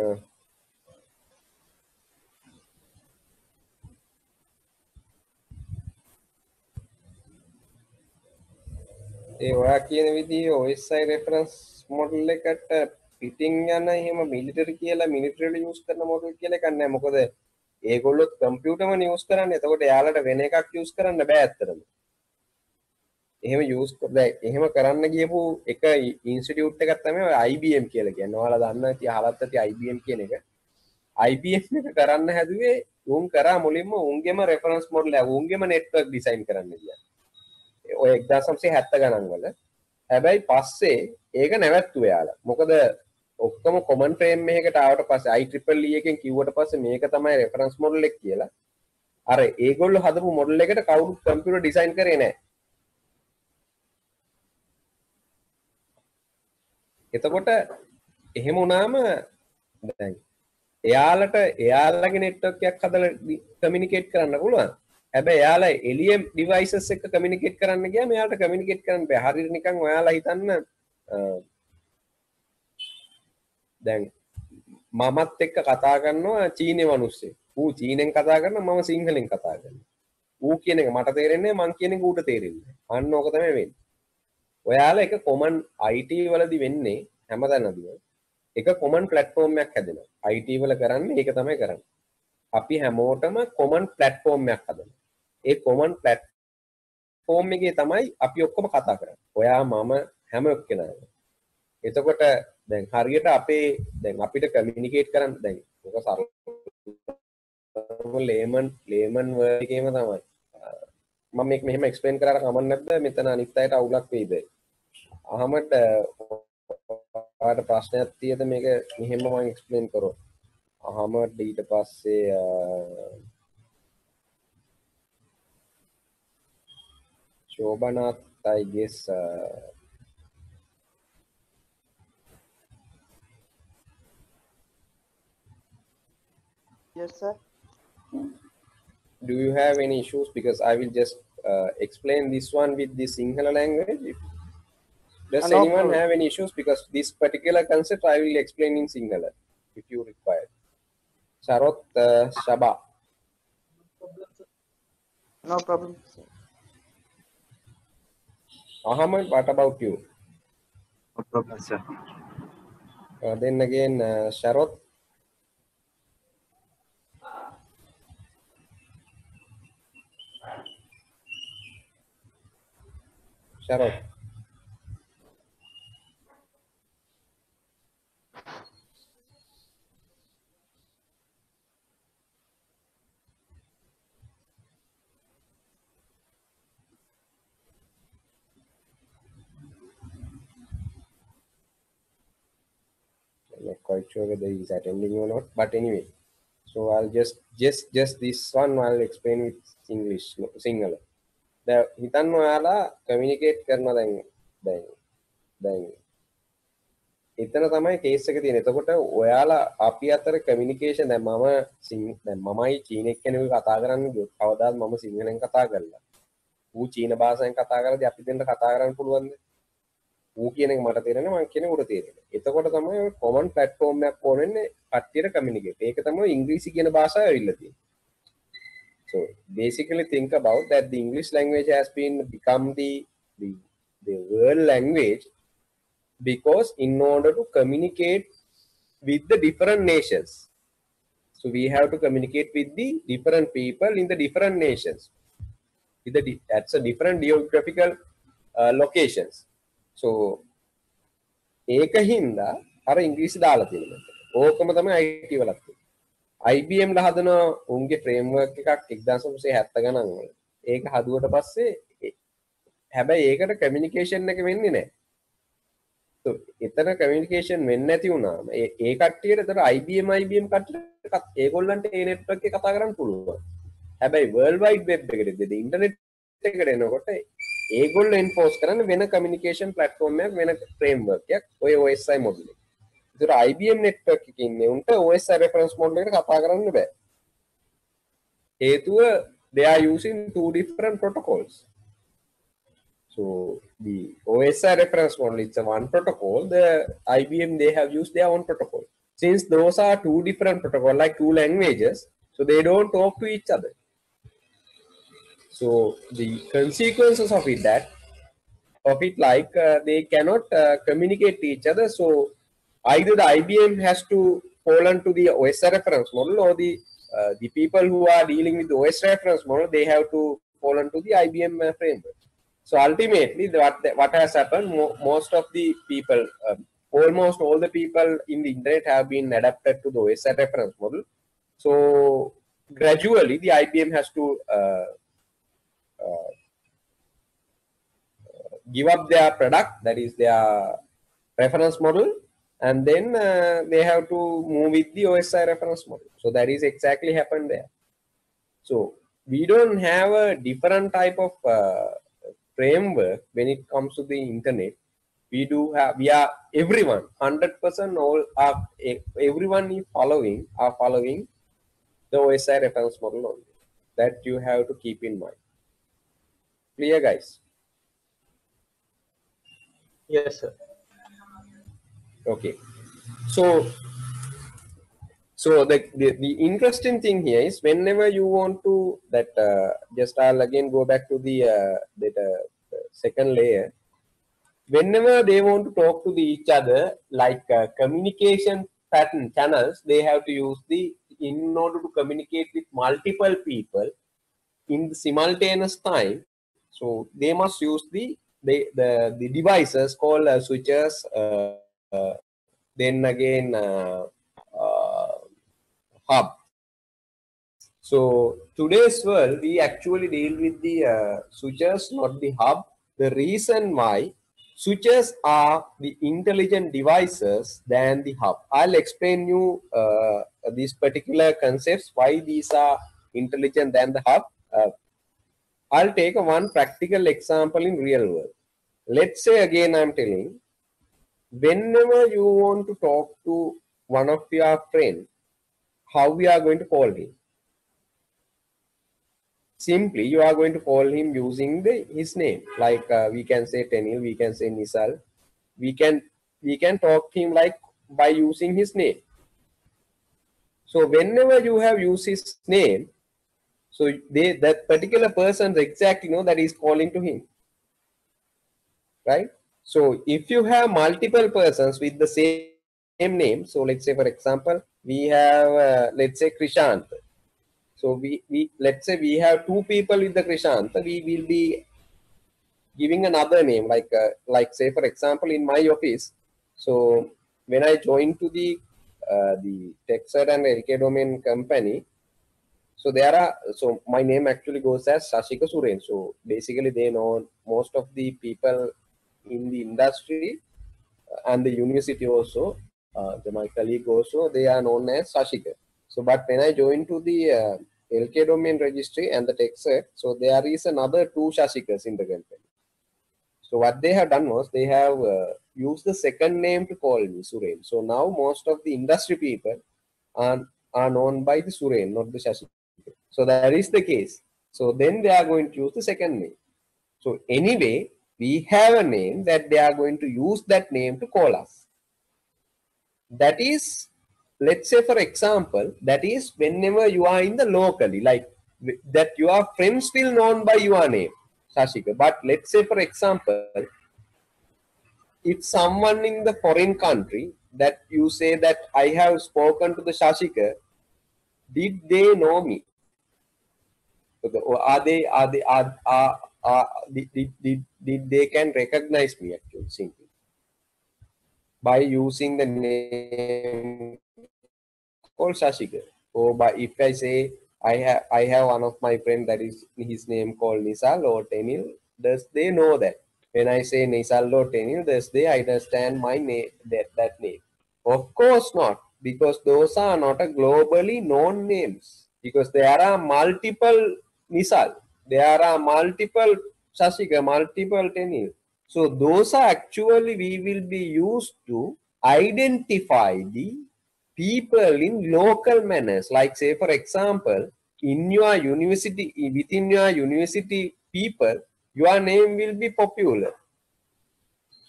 ඔයා කියන විදිහේ OSI reference model එකට පිටින් යන එහෙම military කියලා military use කරන model කියලා එකක් නෑ. මොකද ඒගොල්ලෝ computer ම use කරන්නේ. එතකොට එයාලට වෙන එකක් use කරන්න බෑ ඇත්තටම. එහෙම යූස් කරලා එහෙම කරන්න ගියපු එක ඉන්ස්ටිටියුට් එකක් තමයි IBM කියලා කියන්නේ. ඔයාලා දන්න ඇති අහලත් ඇති IBM කියන එක. IBM එක කරන්න හැදුවේ උන් කරා මුලින්ම උන්ගේම රෙෆරන්ස් මොඩල් එක උන්ගේම නෙට්වර්ක් ඩිසයින් කරන්න ගියා. ඔය 1970 ගණන් වල. හැබැයි පස්සේ ඒක නැවැත්තුවා යාලා. මොකද ඔක්කොම කොමන් ෆ්‍රේම් එකකට ආවට පස්සේ IEEE එකෙන් කිව්වට පස්සේ මේක තමයි රෙෆරන්ස් මොඩල් එක කියලා. අර ඒගොල්ලෝ හදපු මොඩල් එකට කවුරුත් කම්පියුටර් ඩිසයින් කරේ නැහැ. එතකොට එහෙම වුණාම දැන් එයාලට එයාලගේ network එකක් හදලා communicate කරන්න පුළුවන්. හැබැයි එයාලා එළිය devices එක communicate කරන්න ගියාම එයාලට communicate කරන්න බෑ. හරියට නිකන් ඔයාලා හිතන්න දැන් මමත් එක්ක කතා කරනවා චීනේ මිනිස්සෙක්. ඌ චීනෙන් කතා කරනවා මම සිංහලෙන් කතා කරනවා. ඌ කියන එක මට තේරෙන්නේ නැහැ මං කියන එක ඌට තේරෙන්නේ නැහැ. අන්න ඕක තමයි වෙන්නේ. ඔයාලා එක කොමන් IT වලදී වෙන්නේ හැමදැනදීම එක කොමන් platform එකක් හැදෙනවා. IT වල කරන්නේ ඒක තමයි කරන්නේ. අපි හැමෝටම කොමන් platform එකක් හදනවා. ඒ කොමන් platform එකේ තමයි අපි ඔක්කොම කතා කරන්නේ. ඔයා මම හැම එක්කෙනාම. එතකොට දැන් හරියට අපේ දැන් අපිට communicate කරන්න දැන් ඔක සරල ලේමන් වර්ඩ් එකේම තමයි. මම මේක මෙහෙම explain කරාට කමක් නැද්ද? මෙතන අනිත් අයට අවුලක් වෙයිද? අහමට ඔයාලට ප්‍රශ්නයක් තියෙද? මේක මෙහෙම මම explain කරොත් අහමට ඊට පස්සේ ශෝබනාත් I guess yes sir. Do you have any issues? Because I will just explain this one with the Sinhala language. Does anyone have any issues? Because this particular concept I will explain in Sinhala if you require. Sarot Shaba. No problem. Ahmed, what about you? No problem, sir. Then again, Sarot. Sharot. quite sure whether he's attending or not, but anyway, so I'll just this one I'll explain with English, no, Sinhala. The hitanno ayala communicate karna denge. එතන තමයි case එක තියෙන්නේ. එතකොට ඔයාලා අපි අතර communication දැන් මමයි චීන එක්කෙනෙක් කතා කරන්නේ. කවදාවත් මම සිංහලෙන් කතා කරලා. ඌ චීන භාෂාවෙන් කතා කරද්දී අපි දෙන්න කතා කරන්න පුළුවන්ද? ඌ කියන එක මට තේරෙන්නේ මං කියන උඩ තේරෙන්නේ. එතකොට තමයි ඔය කොමන් ප්ලැට්ෆෝම් එකක් ඕන වෙන්නේ කට්ටියට කමියුනිකේට්. ඒක තමයි ඉංග්‍රීසි කියන භාෂාව ඇවිල්ලා තියෙන්නේ. So basically think about that the English language has been become the world language because in order to communicate with the different nations, so we have to communicate with the different people in the different nations, with the that's a different geographical locations. So eka hinda ara english dala thiyena okoma thamai it walak IBM la hadana unge framework ekak 1970 ganan wala eka haduwata passe habai ekata communication ekak wenne naha. So इतना communication වෙන්නේ නැති වුණාම ඒ කට්ටියට ඒතර IBM කට්ටියට ඒගොල්ලන්ට ඒ network එක කතා කරන්න පුළුවන්. හැබැයි world wide web එකේදී ද internet එකට එනකොට ඒගොල්ලෝ enforce කරන්න වෙන communication platform එකක් වෙන framework එකක් ඔය OSI model එක. ඒතර IBM network එකේ ඉන්නේ උන්ට OSI reference model එකට කතා කරන්න බෑ. හේතුව they are using two different protocols. So the OSI reference model is one protocol, the IBM they have used their own protocol. Since those are two different protocol like two languages, so they don't talk to each other. So the consequences of it like they cannot communicate to each other. So either the IBM has to fall into the OSI reference model or the people who are dealing with the OSI reference model, they have to fall into the IBM framework. So ultimately what has happened, most of the people almost all the people in the internet have been adapted to the OSI reference model. So gradually the IBM has to give up their product, that is their reference model, and then they have to move with the OSI reference model. So that is exactly happened there. So we don't have a different type of framework when it comes to the internet. We do have, we are everyone 100% all are everyone is following the OSI reference model only. That you have to keep in mind. Clear, guys? Yes, sir. Okay. So the interesting thing here is whenever you want to that just I'll again go back to the that second layer. Whenever they want to talk to the each other like communication pattern channels, they have to use the in order to communicate with multiple people in the simultaneous time. So they must use the devices called switches. Then again. Hub. So today's world we actually deal with the switches, not the hub. The reason why switches are the intelligent devices than the hub. I'll explain you these particular concepts why these are intelligent than the hub. I'll take one practical example in real world. Let's say again I'm telling, whenever you want to talk to one of your friend, how we are going to call him? Simply you are going to call him using his name, like we can say Tenil, we can say Nisal, we can talk to him like by using his name. So whenever you have used his name, so that particular person exactly know that is calling to him, right? So if you have multiple persons with the same name, so let's say for example we have let's say Krishant. So we let's say we have two people with the Krishant. We will be giving another name like say for example in my office. So when I joined to the TechSet and LK Domain company, so there are so my name actually goes as Shashika Suren. So basically they know most of the people in the industry and the university also my colleague also, they are known as Sashika. So, but when I joined to the LK domain registry and the TechSec, so there is another two Sashikas in the company. So what they have done was they have used the second name to call me, Suren. So now most of the industry people are known by the Suren, not the Shashika. So that is the case. So then they are going to use the second name. So anyway, we have a name that they are going to use that name to call us. That is, let's say for example, that is whenever you are in the locally, like that your friends still known by your name, Sashika. But let's say for example, if someone in the foreign country that you say that I have spoken to the Sashika, did they know me? Or did they can recognize me actually simply by using the name called Sashika? Or by if I say I have one of my friend that is his name called Nisal or Tenil, does they know that? When I say Nisal or Tenil, does they understand my name, that name? Of course not, because those are not a globally known names, because there are multiple Nisal, there are multiple Sashika, multiple Tenil. So those are actually we will be used to identify the people in local manners. Like say for example, in your university, within your university people, your name will be popular.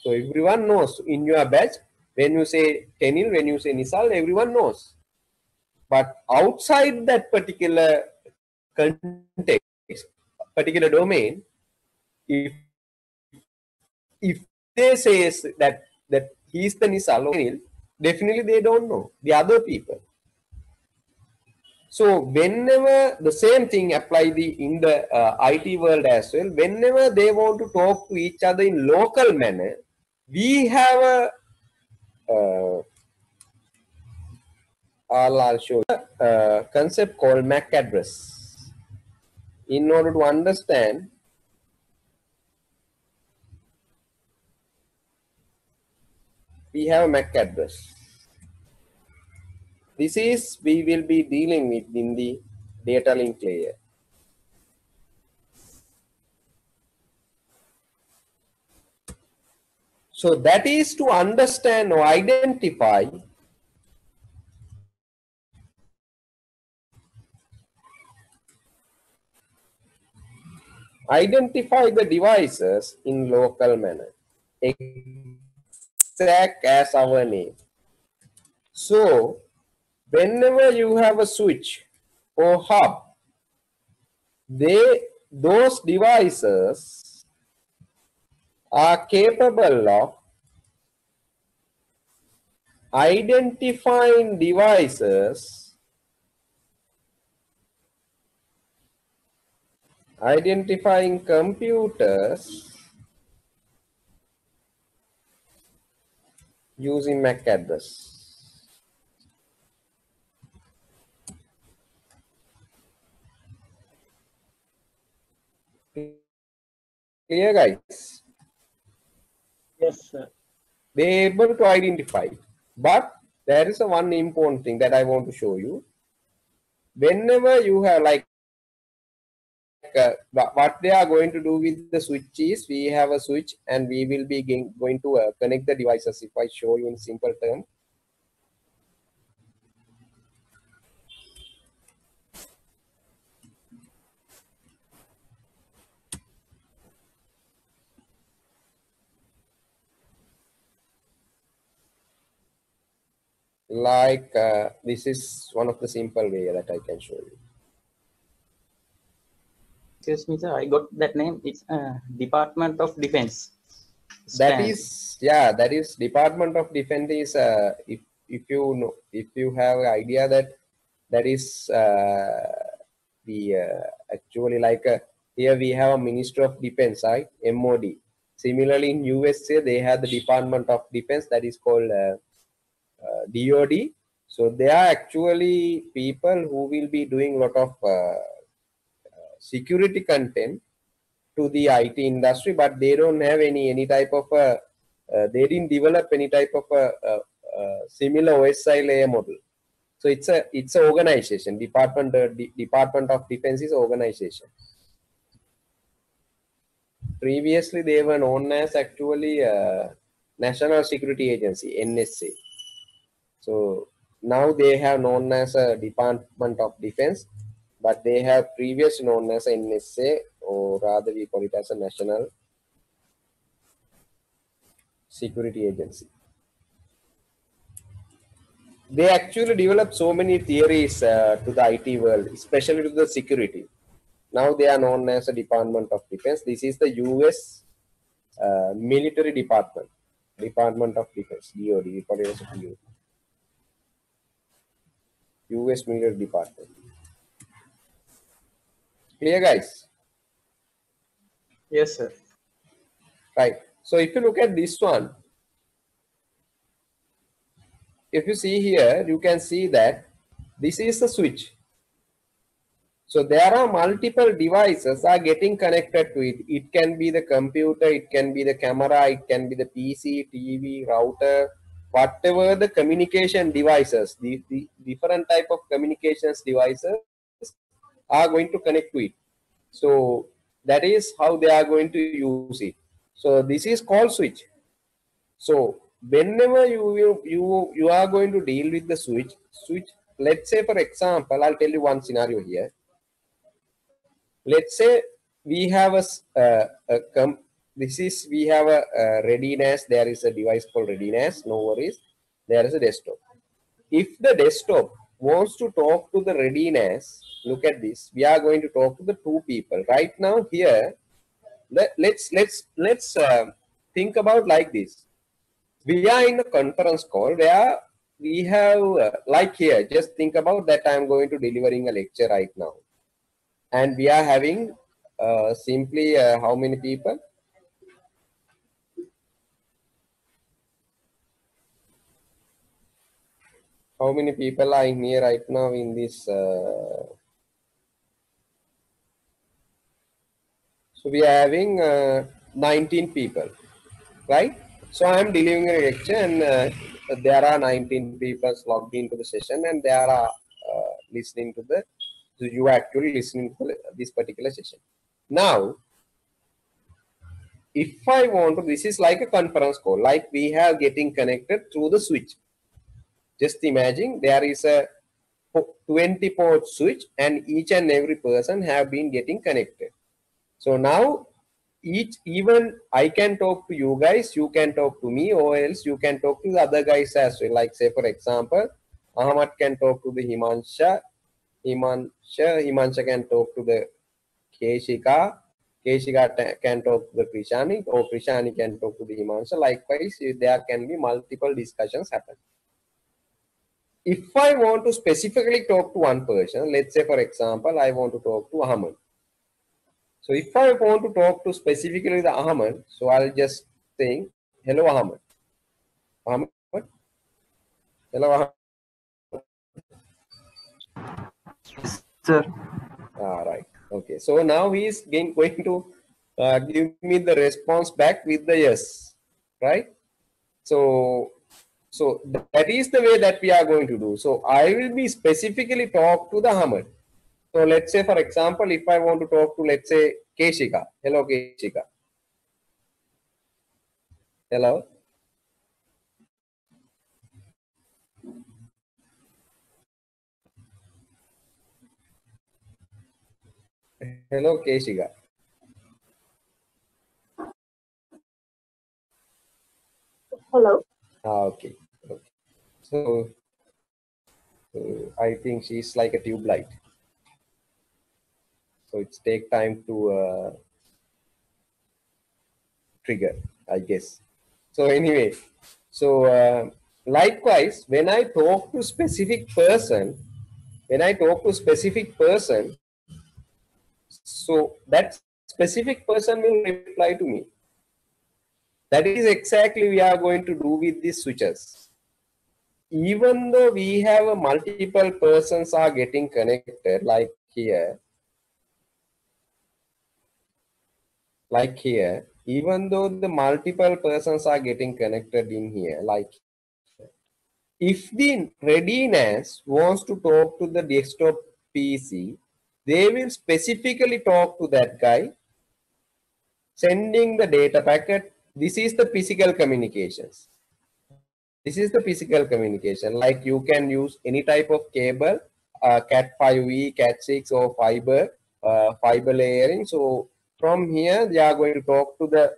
So everyone knows in your batch, when you say Tenil, when you say Nisal, everyone knows. But outside that particular context, particular domain, if they say that he is the Nisal or Tenil, definitely they don't know the other people. So whenever the same thing apply in the IT world as well, whenever they want to talk to each other in local manner, we have a I'll show you a concept called MAC address. In order to understand we have a MAC address. This is we will be dealing with in the data link layer. So that is to understand or identify the devices in local manner. Exact as our name. So whenever you have a switch or hub, those devices are capable of identifying devices, identifying computers using MAC address. Clear, guys? Yes, sir. They able to identify, but there is one important thing that I want to show you. Whenever you have what they are going to do with the switch is, we have a switch and we will be going to connect the devices. If I show you in simple terms, like this is one of the simple way that I can show you. Excuse me, sir, I got that name. It's Department of Defense. That is, yeah, that is Department of Defense is if you have an idea that is the actually like here we have a Ministry of Defense, right? MOD. Similarly in USA they have the Department of Defense that is called DoD. So they are actually people who will be doing a lot of security content to the IT industry, but they don't have any type of they didn't develop any type of similar OSI layer model. So it's an organization. Department of Defense is organization. Previously they were known as actually National Security Agency, NSA. So now they have known as a Department of Defense, but they have previously known as NSA, or rather we call it as a National Security Agency. They actually developed so many theories to the IT world, especially to the security. Now they are known as a Department of Defense. This is the US military department, Department of Defense, DoD, US military department. Clear, guys? Yes, sir. Right. So if you look at this one, if you see here, you can see that this is the switch. So there are multiple devices are getting connected to it. It can be the computer, it can be the camera, it can be the PC, TV, router, whatever the communication devices, the different type of communications devices are going to connect to it. So that is how they are going to use it. So this is called switch. So whenever you are going to deal with the switch, let's say for example, I'll tell you one scenario here. Let's say we have a readiness. There is a device called readiness. No worries. There is a desktop. If the desktop wants to talk to the readiness, look at this. We are going to talk to the two people right now here. Let's think about like this. We are in a conference call where we have like here. Just think about that. I am going to delivering a lecture right now. And we are having simply how many people? 19 people, right? So I am delivering a lecture, and there are 19 people logged into the session, and they are listening to the. So you are actually listening to this particular session. Now, if I want to, this is like a conference call, like we have getting connected through the switch. Just imagine there is a 20-port switch, and each and every person have been getting connected. So now, even I can talk to you guys, you can talk to me, or else you can talk to the other guys as well. Like say, for example, Ahmad can talk to the Himansha. Himansha can talk to the Keshika. Keshika can talk to the Prishani, or Prishani can talk to the Himansha. Likewise, there can be multiple discussions happen. If I want to specifically talk to one person, let's say for example, I want to talk to Ahmad. So if I want to talk to specifically the Ahmad, so I'll just say, hello Ahmad. Hello Ahmad. Sir. All right. Okay. So now he is going to give me the response back with the yes, right? So that is the way that we are going to do. So I will be specifically talk to the Ahmad. So let's say, for example, if I want to talk to, let's say, Keshika. Hello, Keshika. Hello. Hello, Keshika. Hello. Okay. Okay. So I think she's like a tube light. So it's take time to trigger, I guess. So anyway, so likewise, when I talk to specific person, so that specific person will reply to me. That is exactly we are going to do with these switches. Even though we have multiple persons are getting connected, like here, even though the multiple persons are getting connected in here, like if the readiness wants to talk to the desktop PC, they will specifically talk to that guy, sending the data packet. This is the physical communications. This is the physical communication. Like you can use any type of cable, Cat5e, Cat6, or fiber layering. So from here, they are going to talk to the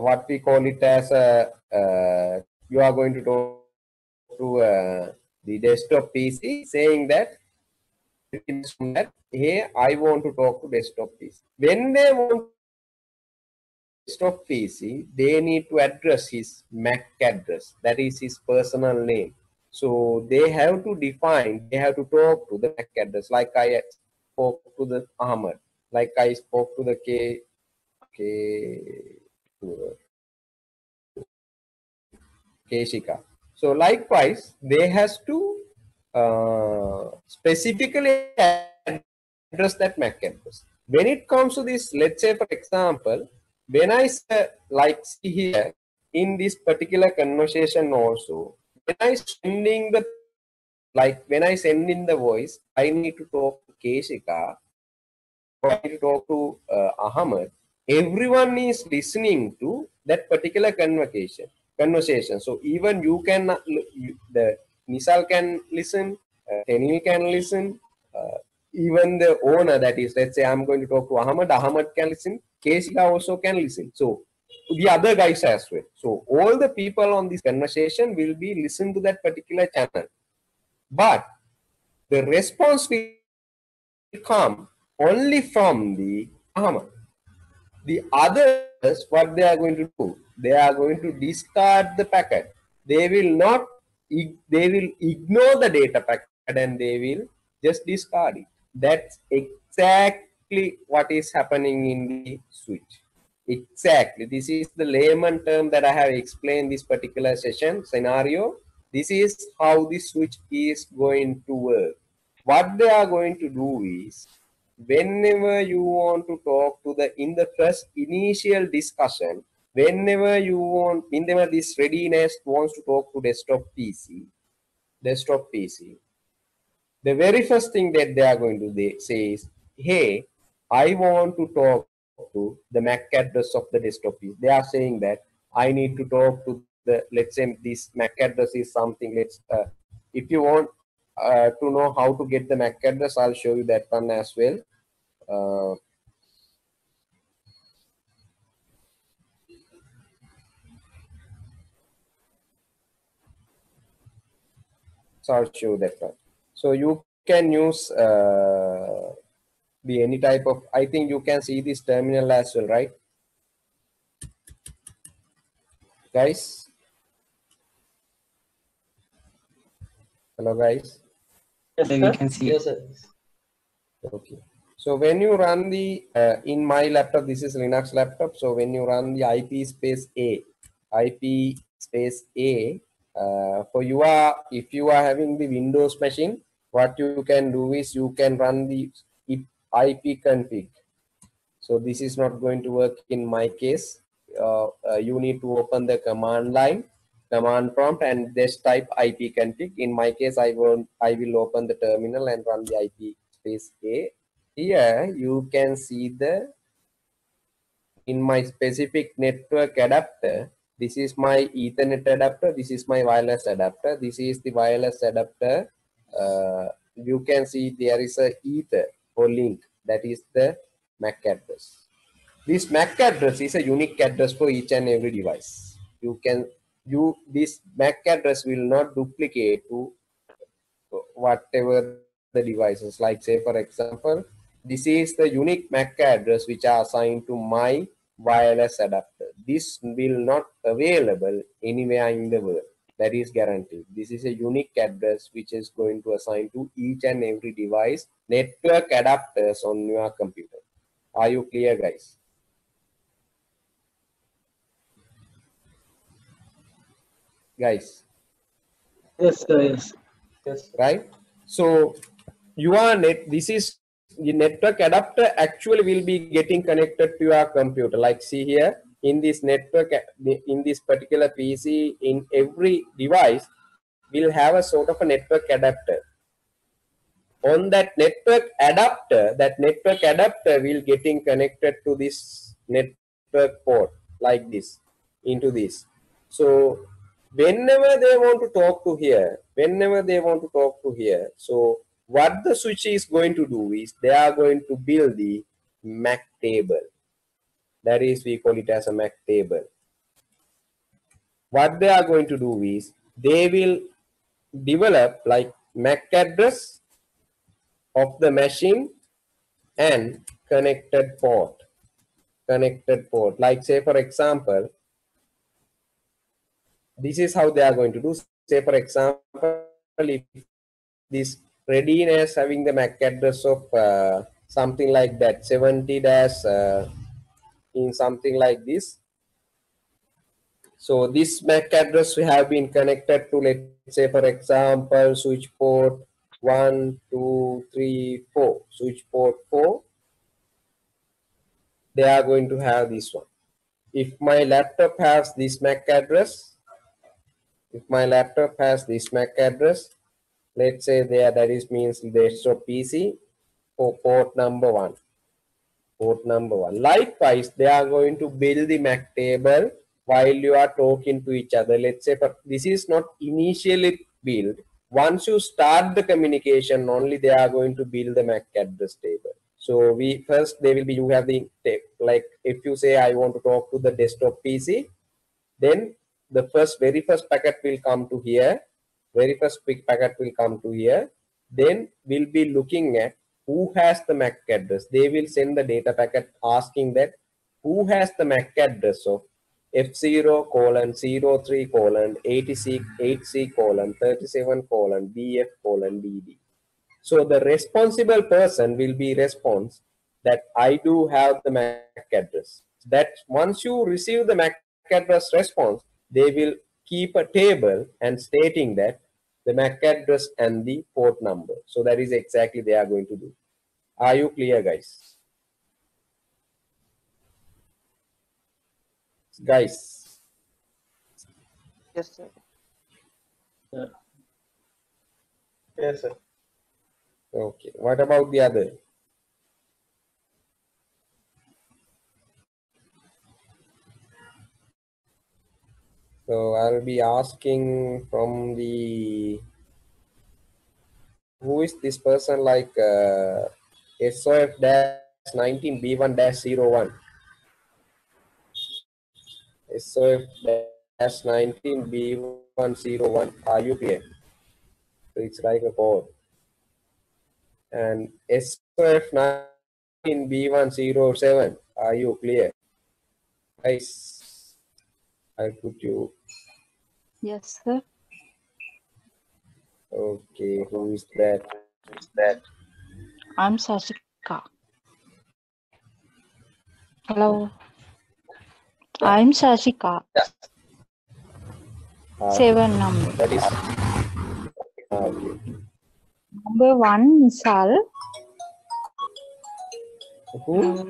what we call it as a. You are going to talk to the desktop PC, saying that, hey, I want to talk to desktop PC. When they want desktop PC, they need to address his MAC address, that is his personal name. So they have to define, they have to talk to the MAC address. Like I spoke to the Ahmed, like I spoke to the Keshika. So likewise, they has to specifically address that MAC address. When it comes to this, let's say for example, when I say, like see here in this particular conversation also, when I sending the, like when I send in the voice, I need to talk to Keshika, or I need to talk to Ahmed. Everyone is listening to that particular conversation. So even you can, the Nishal can listen, Tenil can listen, even the owner, that is, let's say I'm going to talk to Ahmed, Ahmed can listen, Keshika also can listen. So the other guys as well. So all the people on this conversation will be listening to that particular channel. But the response will come only from the Ahmed. The others, what they are going to do, they are going to discard the packet. They will not, they will ignore the data packet and they will just discard it. That's exactly what is happening in the switch. Exactly. This is the layman term that I have explained this particular session scenario. This is how the switch is going to work. What they are going to do is, whenever you want to talk to the, in the first initial discussion, whenever you want, whenever this readiness wants to talk to desktop PC, the very first thing that they are going to say is, hey, I want to talk to the MAC address of the desktop PC. They are saying that I need to talk to the, let's say this MAC address is something, let's, if you want to know how to get the MAC address, I'll show you that one as well. So I'll show that one. So you can use any type of, I think you can see this terminal as well, right, guys? Hello, guys. Yes, so we can see. Yes, okay. So when you run the in my laptop, this is Linux laptop. So when you run the IP space A for you are, if you are having the Windows machine, what you can do is you can run the IP config. So this is not going to work in my case. You need to open the command line, command prompt, and just type IP config. In my case, I will open the terminal and run the IP space A. Here you can see the, in my specific network adapter, this is my Ethernet adapter, this is my wireless adapter, this is the wireless adapter. You can see there is a Ether or link, that is the MAC address. This MAC address is a unique address for each and every device. This MAC address will not duplicate to whatever the devices. Like say for example, this is the unique MAC address which are assigned to my wireless adapter. This will not available anywhere in the world. That is guaranteed. This is a unique address which is going to assign to each and every device network adapters on your computer. Are you clear, guys? Guys? Yes, sir, yes. Yes. Right? So you are this is the network adapter actually will be getting connected to your computer. Like see here, in this network, in this particular PC, in every device, will have a sort of a network adapter. On that network adapter will getting connected to this network port like this, into this. So whenever they want to talk to here, so what the switch is going to do is they are going to build the MAC table. That is, we call it as a MAC table. What they are going to do is they will develop like MAC address of the machine and connected port. Like say for example, this is how they are going to do. Say for example, if this readiness having the MAC address of something like that, 70 dash in something like this. So this MAC address we have been connected to, let's say for example, switch port 1, 2, 3, 4, switch port 4. They are going to have this one. If my laptop has this MAC address, let's say there, that is means desktop PC for port number 1. Likewise, they are going to build the MAC table while you are talking to each other. Let's say for, this is not initially built. Once you start the communication, only they are going to build the MAC address table. So we first they will be, you have the like if you say I want to talk to the desktop PC, then the very first packet will come to here. Then we'll be looking at who has the MAC address. They will send the data packet asking that who has the MAC address of F0:03:86, 86:37:37:BF:DD. So the responsible person will be response that I do have the MAC address. That once you receive the MAC address response, they will keep a table and stating that the MAC address and the port number. So that is exactly they are going to do. Are you clear, guys? Yes, sir. Yeah. Yes, sir. Okay. What about the other? So I'll be asking from the, who is this person, like SOF-19B1-01. SOF-19B101. Are you clear? So it's like a code. And SOF-19B107. Are you clear? Guys, I put you. Yes, sir. Okay, who is that? I'm Sashika. Hello. I'm Sashika. Yeah. 7 number. That is okay. Number 1, Nisal. Who?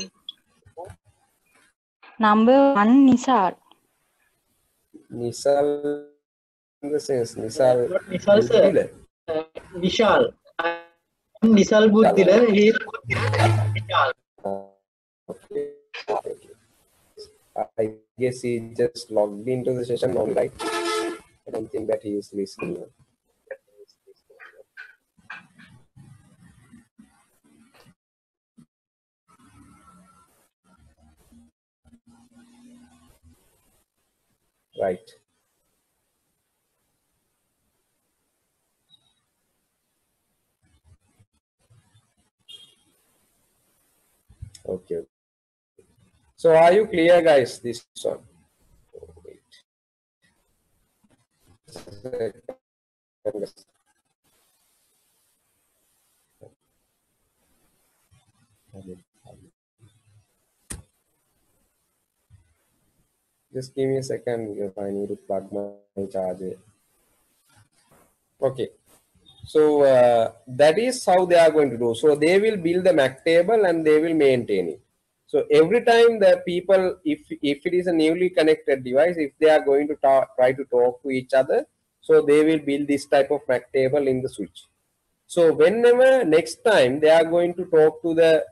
Number 1, Nisal. Nisal in the sense, Nisal. Not Nisal, sir. Vishal. Nisal Buddhila. He is Vishal. Okay. I guess he just logged into the session only, right? I don't think that he is listening. Right. Okay. So are you clear, guys? This one. Oh, wait. Just give me a second because I need to plug my charger. Okay. So that is how they are going to do. So they will build the MAC table and they will maintain it. So every time the people, if it is a newly connected device, if they are going to try to talk to each other, so they will build this type of MAC table in the switch. So whenever next time they are going to talk to the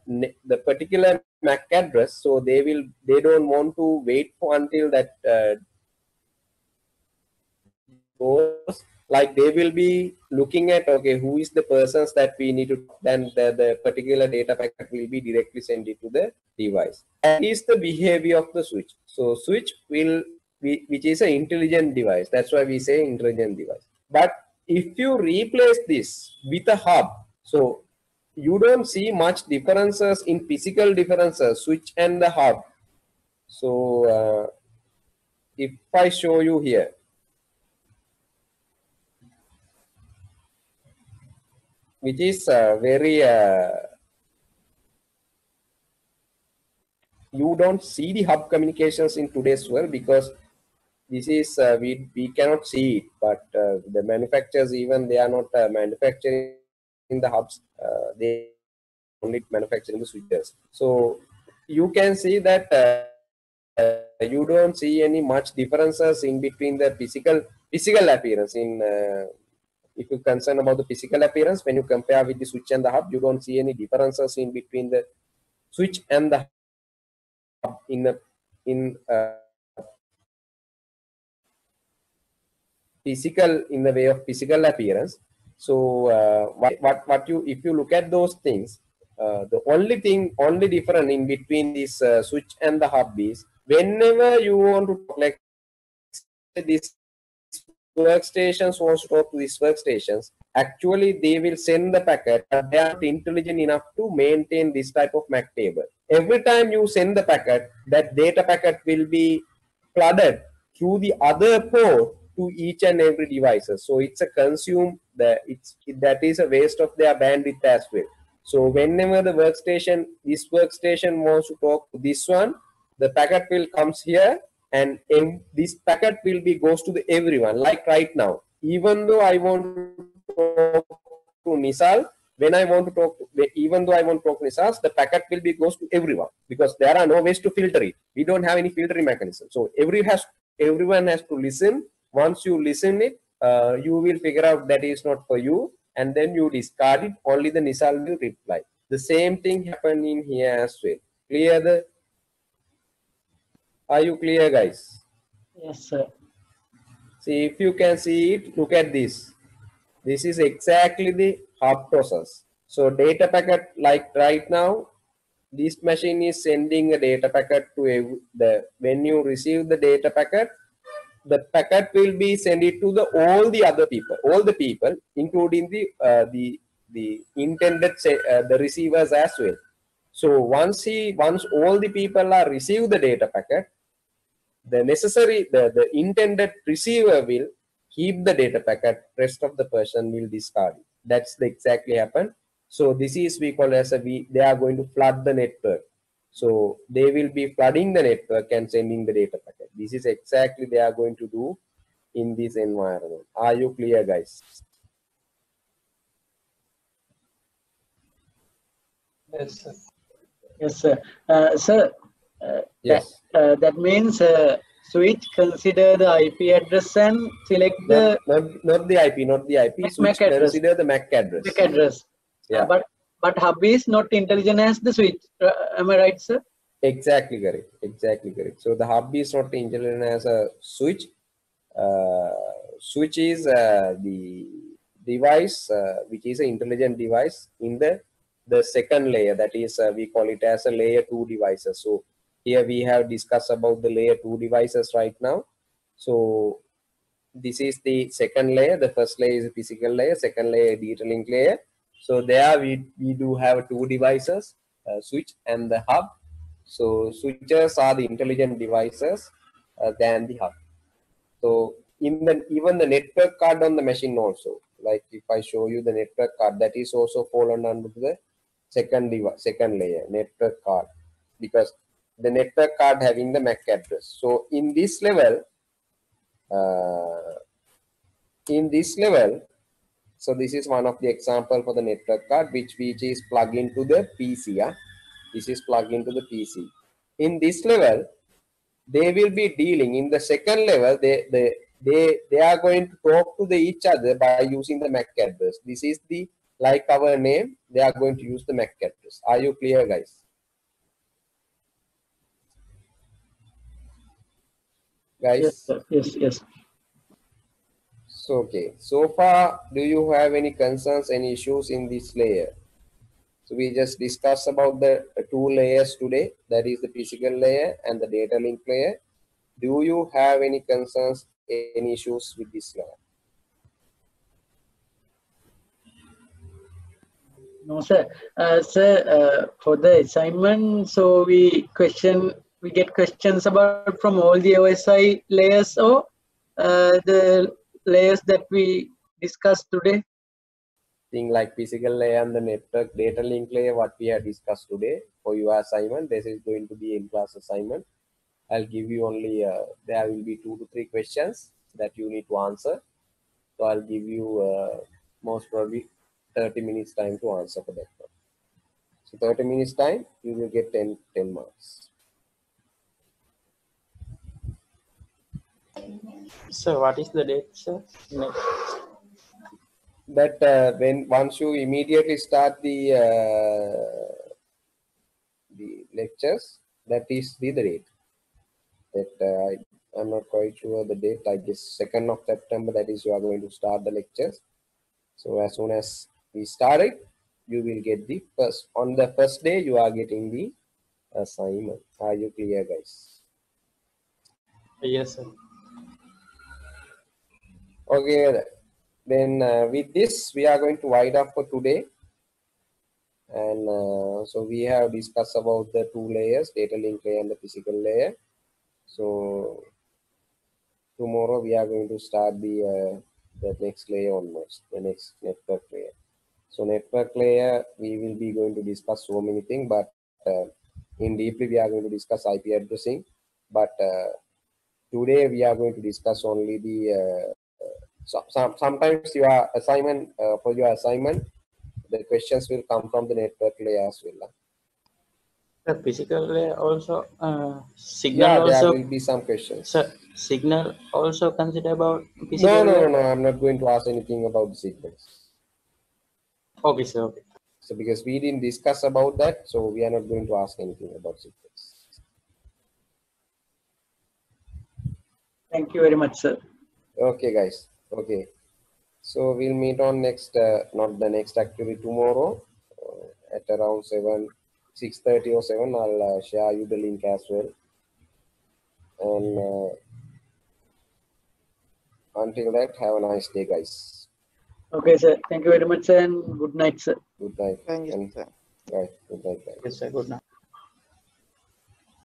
particular MAC address, so they don't want to wait for until that goes. Like they will be looking at, okay, who is the persons that we need to, then the particular data packet will be directly sent to the device. That is the behavior of the switch. So switch will be, which is an intelligent device. That's why we say intelligent device. But if you replace this with a hub, so you don't see much differences in physical differences, switch and the hub. So if I show you here, which is very, you don't see the hub communications in today's world because this is, we cannot see it, but the manufacturers, even they are not manufacturing the hubs, they only manufacturing the switches. So you can see that you don't see any much differences in between the physical appearance in if you're concerned about the physical appearance, when you compare with the switch and the hub, you don't see any differences in between the switch and the hub in the way of physical appearance. So if you look at those things, the only difference in between this switch and the hub is whenever you want to collect this workstations wants to talk to these workstations, actually they will send the packet, but they are not intelligent enough to maintain this type of MAC table. Every time you send the packet, that data packet will be flooded through the other port to each and every device. So it's a that is a waste of their bandwidth as well. So whenever the workstation, this workstation wants to talk to this one, the packet will comes here, and in this packet will be goes to the everyone. Like right now, even though I want to talk to Nisal, even though I want to talk to Nisal, the packet will be goes to everyone because there are no ways to filter it. We don't have any filtering mechanism. So everyone has to listen. Once you listen it, you will figure out that is not for you, and then you discard it. Only the Nisal will reply. The same thing happened in here as well. Clear the. Are you clear, guys? Yes, sir. See, if you can see it, look at this. This is exactly the hub process. So data packet, like right now, this machine is sending a data packet to the, when you receive the packet will be sent to the all the people, including the intended, the receivers as well. So once all the people are received the data packet, the intended receiver will keep the data packet, rest of the person will discard it. That's the exactly happened. So this is we call as they are going to flood the network. So they will be flooding the network and sending the data packet. This is exactly they are going to do in this environment. Are you clear, guys? Yes, sir. Yes, sir. Yes. That means switch consider the IP address and select the not the IP. Switch consider the MAC address. MAC address. Yeah. But hub is not intelligent as the switch. Am I right, sir? Exactly correct. Exactly correct. So the hub is not intelligent as a switch. Switch is the device which is an intelligent device in the second layer, that is we call it as a layer 2 devices. So here we have discussed about the layer 2 devices right now. So this is the second layer. The first layer is a physical layer, second layer data link layer. So there we do have two devices, switch and the hub. So switches are the intelligent devices than the hub. So even the network card on the machine also, like if I show you the network card, that is also fallen under the second layer, network card, because the network card having the MAC address. So in this level, so this is one of the example for the network card, which is plugged into the PC. This is plugged into the PC. In this level, they will be dealing. In the second level, they are going to talk to each other by using the MAC address. This is the, like our name, they are going to use the MAC address. Are you clear, guys? Yes, sir. Yes. So, okay. So far, do you have any concerns, any issues in this layer? So we just discussed about the two layers today. That is the physical layer and the data link layer. Do you have any concerns, any issues with this layer? No, sir. For the assignment, so we get questions about from all the OSI layers or the layers that we discussed today. Thing like physical layer and the network data link layer, what we have discussed today for your assignment. This is going to be in class assignment. I'll give you only there will be 2 to 3 questions that you need to answer. So I'll give you most probably 30 minutes time to answer for that one. So 30 minutes time, you will get 10 marks. So what is the date, sir? That once you immediately start the lectures, that is the date. That I'm not quite sure the date. I guess 2nd of September. That is, you are going to start the lectures. So as soon as we start it, you will get the first on the first day. You are getting the assignment. Are you clear, guys? Yes, sir. Okay, then with this we are going to wind up for today, and so we have discussed about the two layers, data link layer and the physical layer. So tomorrow we are going to start the next layer onwards, the next network layer. So network layer, we will be going to discuss so many things, but in deeply we are going to discuss IP addressing, but today we are going to discuss only the so sometimes your assignment for your assignment, the questions will come from the network layer as well. The physical layer also signal. Yeah, also, there will be some questions. So signal also consider about physical. No. I'm not going to ask anything about the signals. Okay, sir. Okay. So because we didn't discuss about that, so we are not going to ask anything about signals. Thank you very much, sir. Okay, guys. Okay, so we'll meet on next not the next actually tomorrow at around 6:30 or 7. I'll share you the link as well, and until that, have a nice day, guys. Okay, sir. Thank you very much, sir, and good night, sir. Good night. Thank you, sir. Right. Good night, guys. Yes, sir. Good night.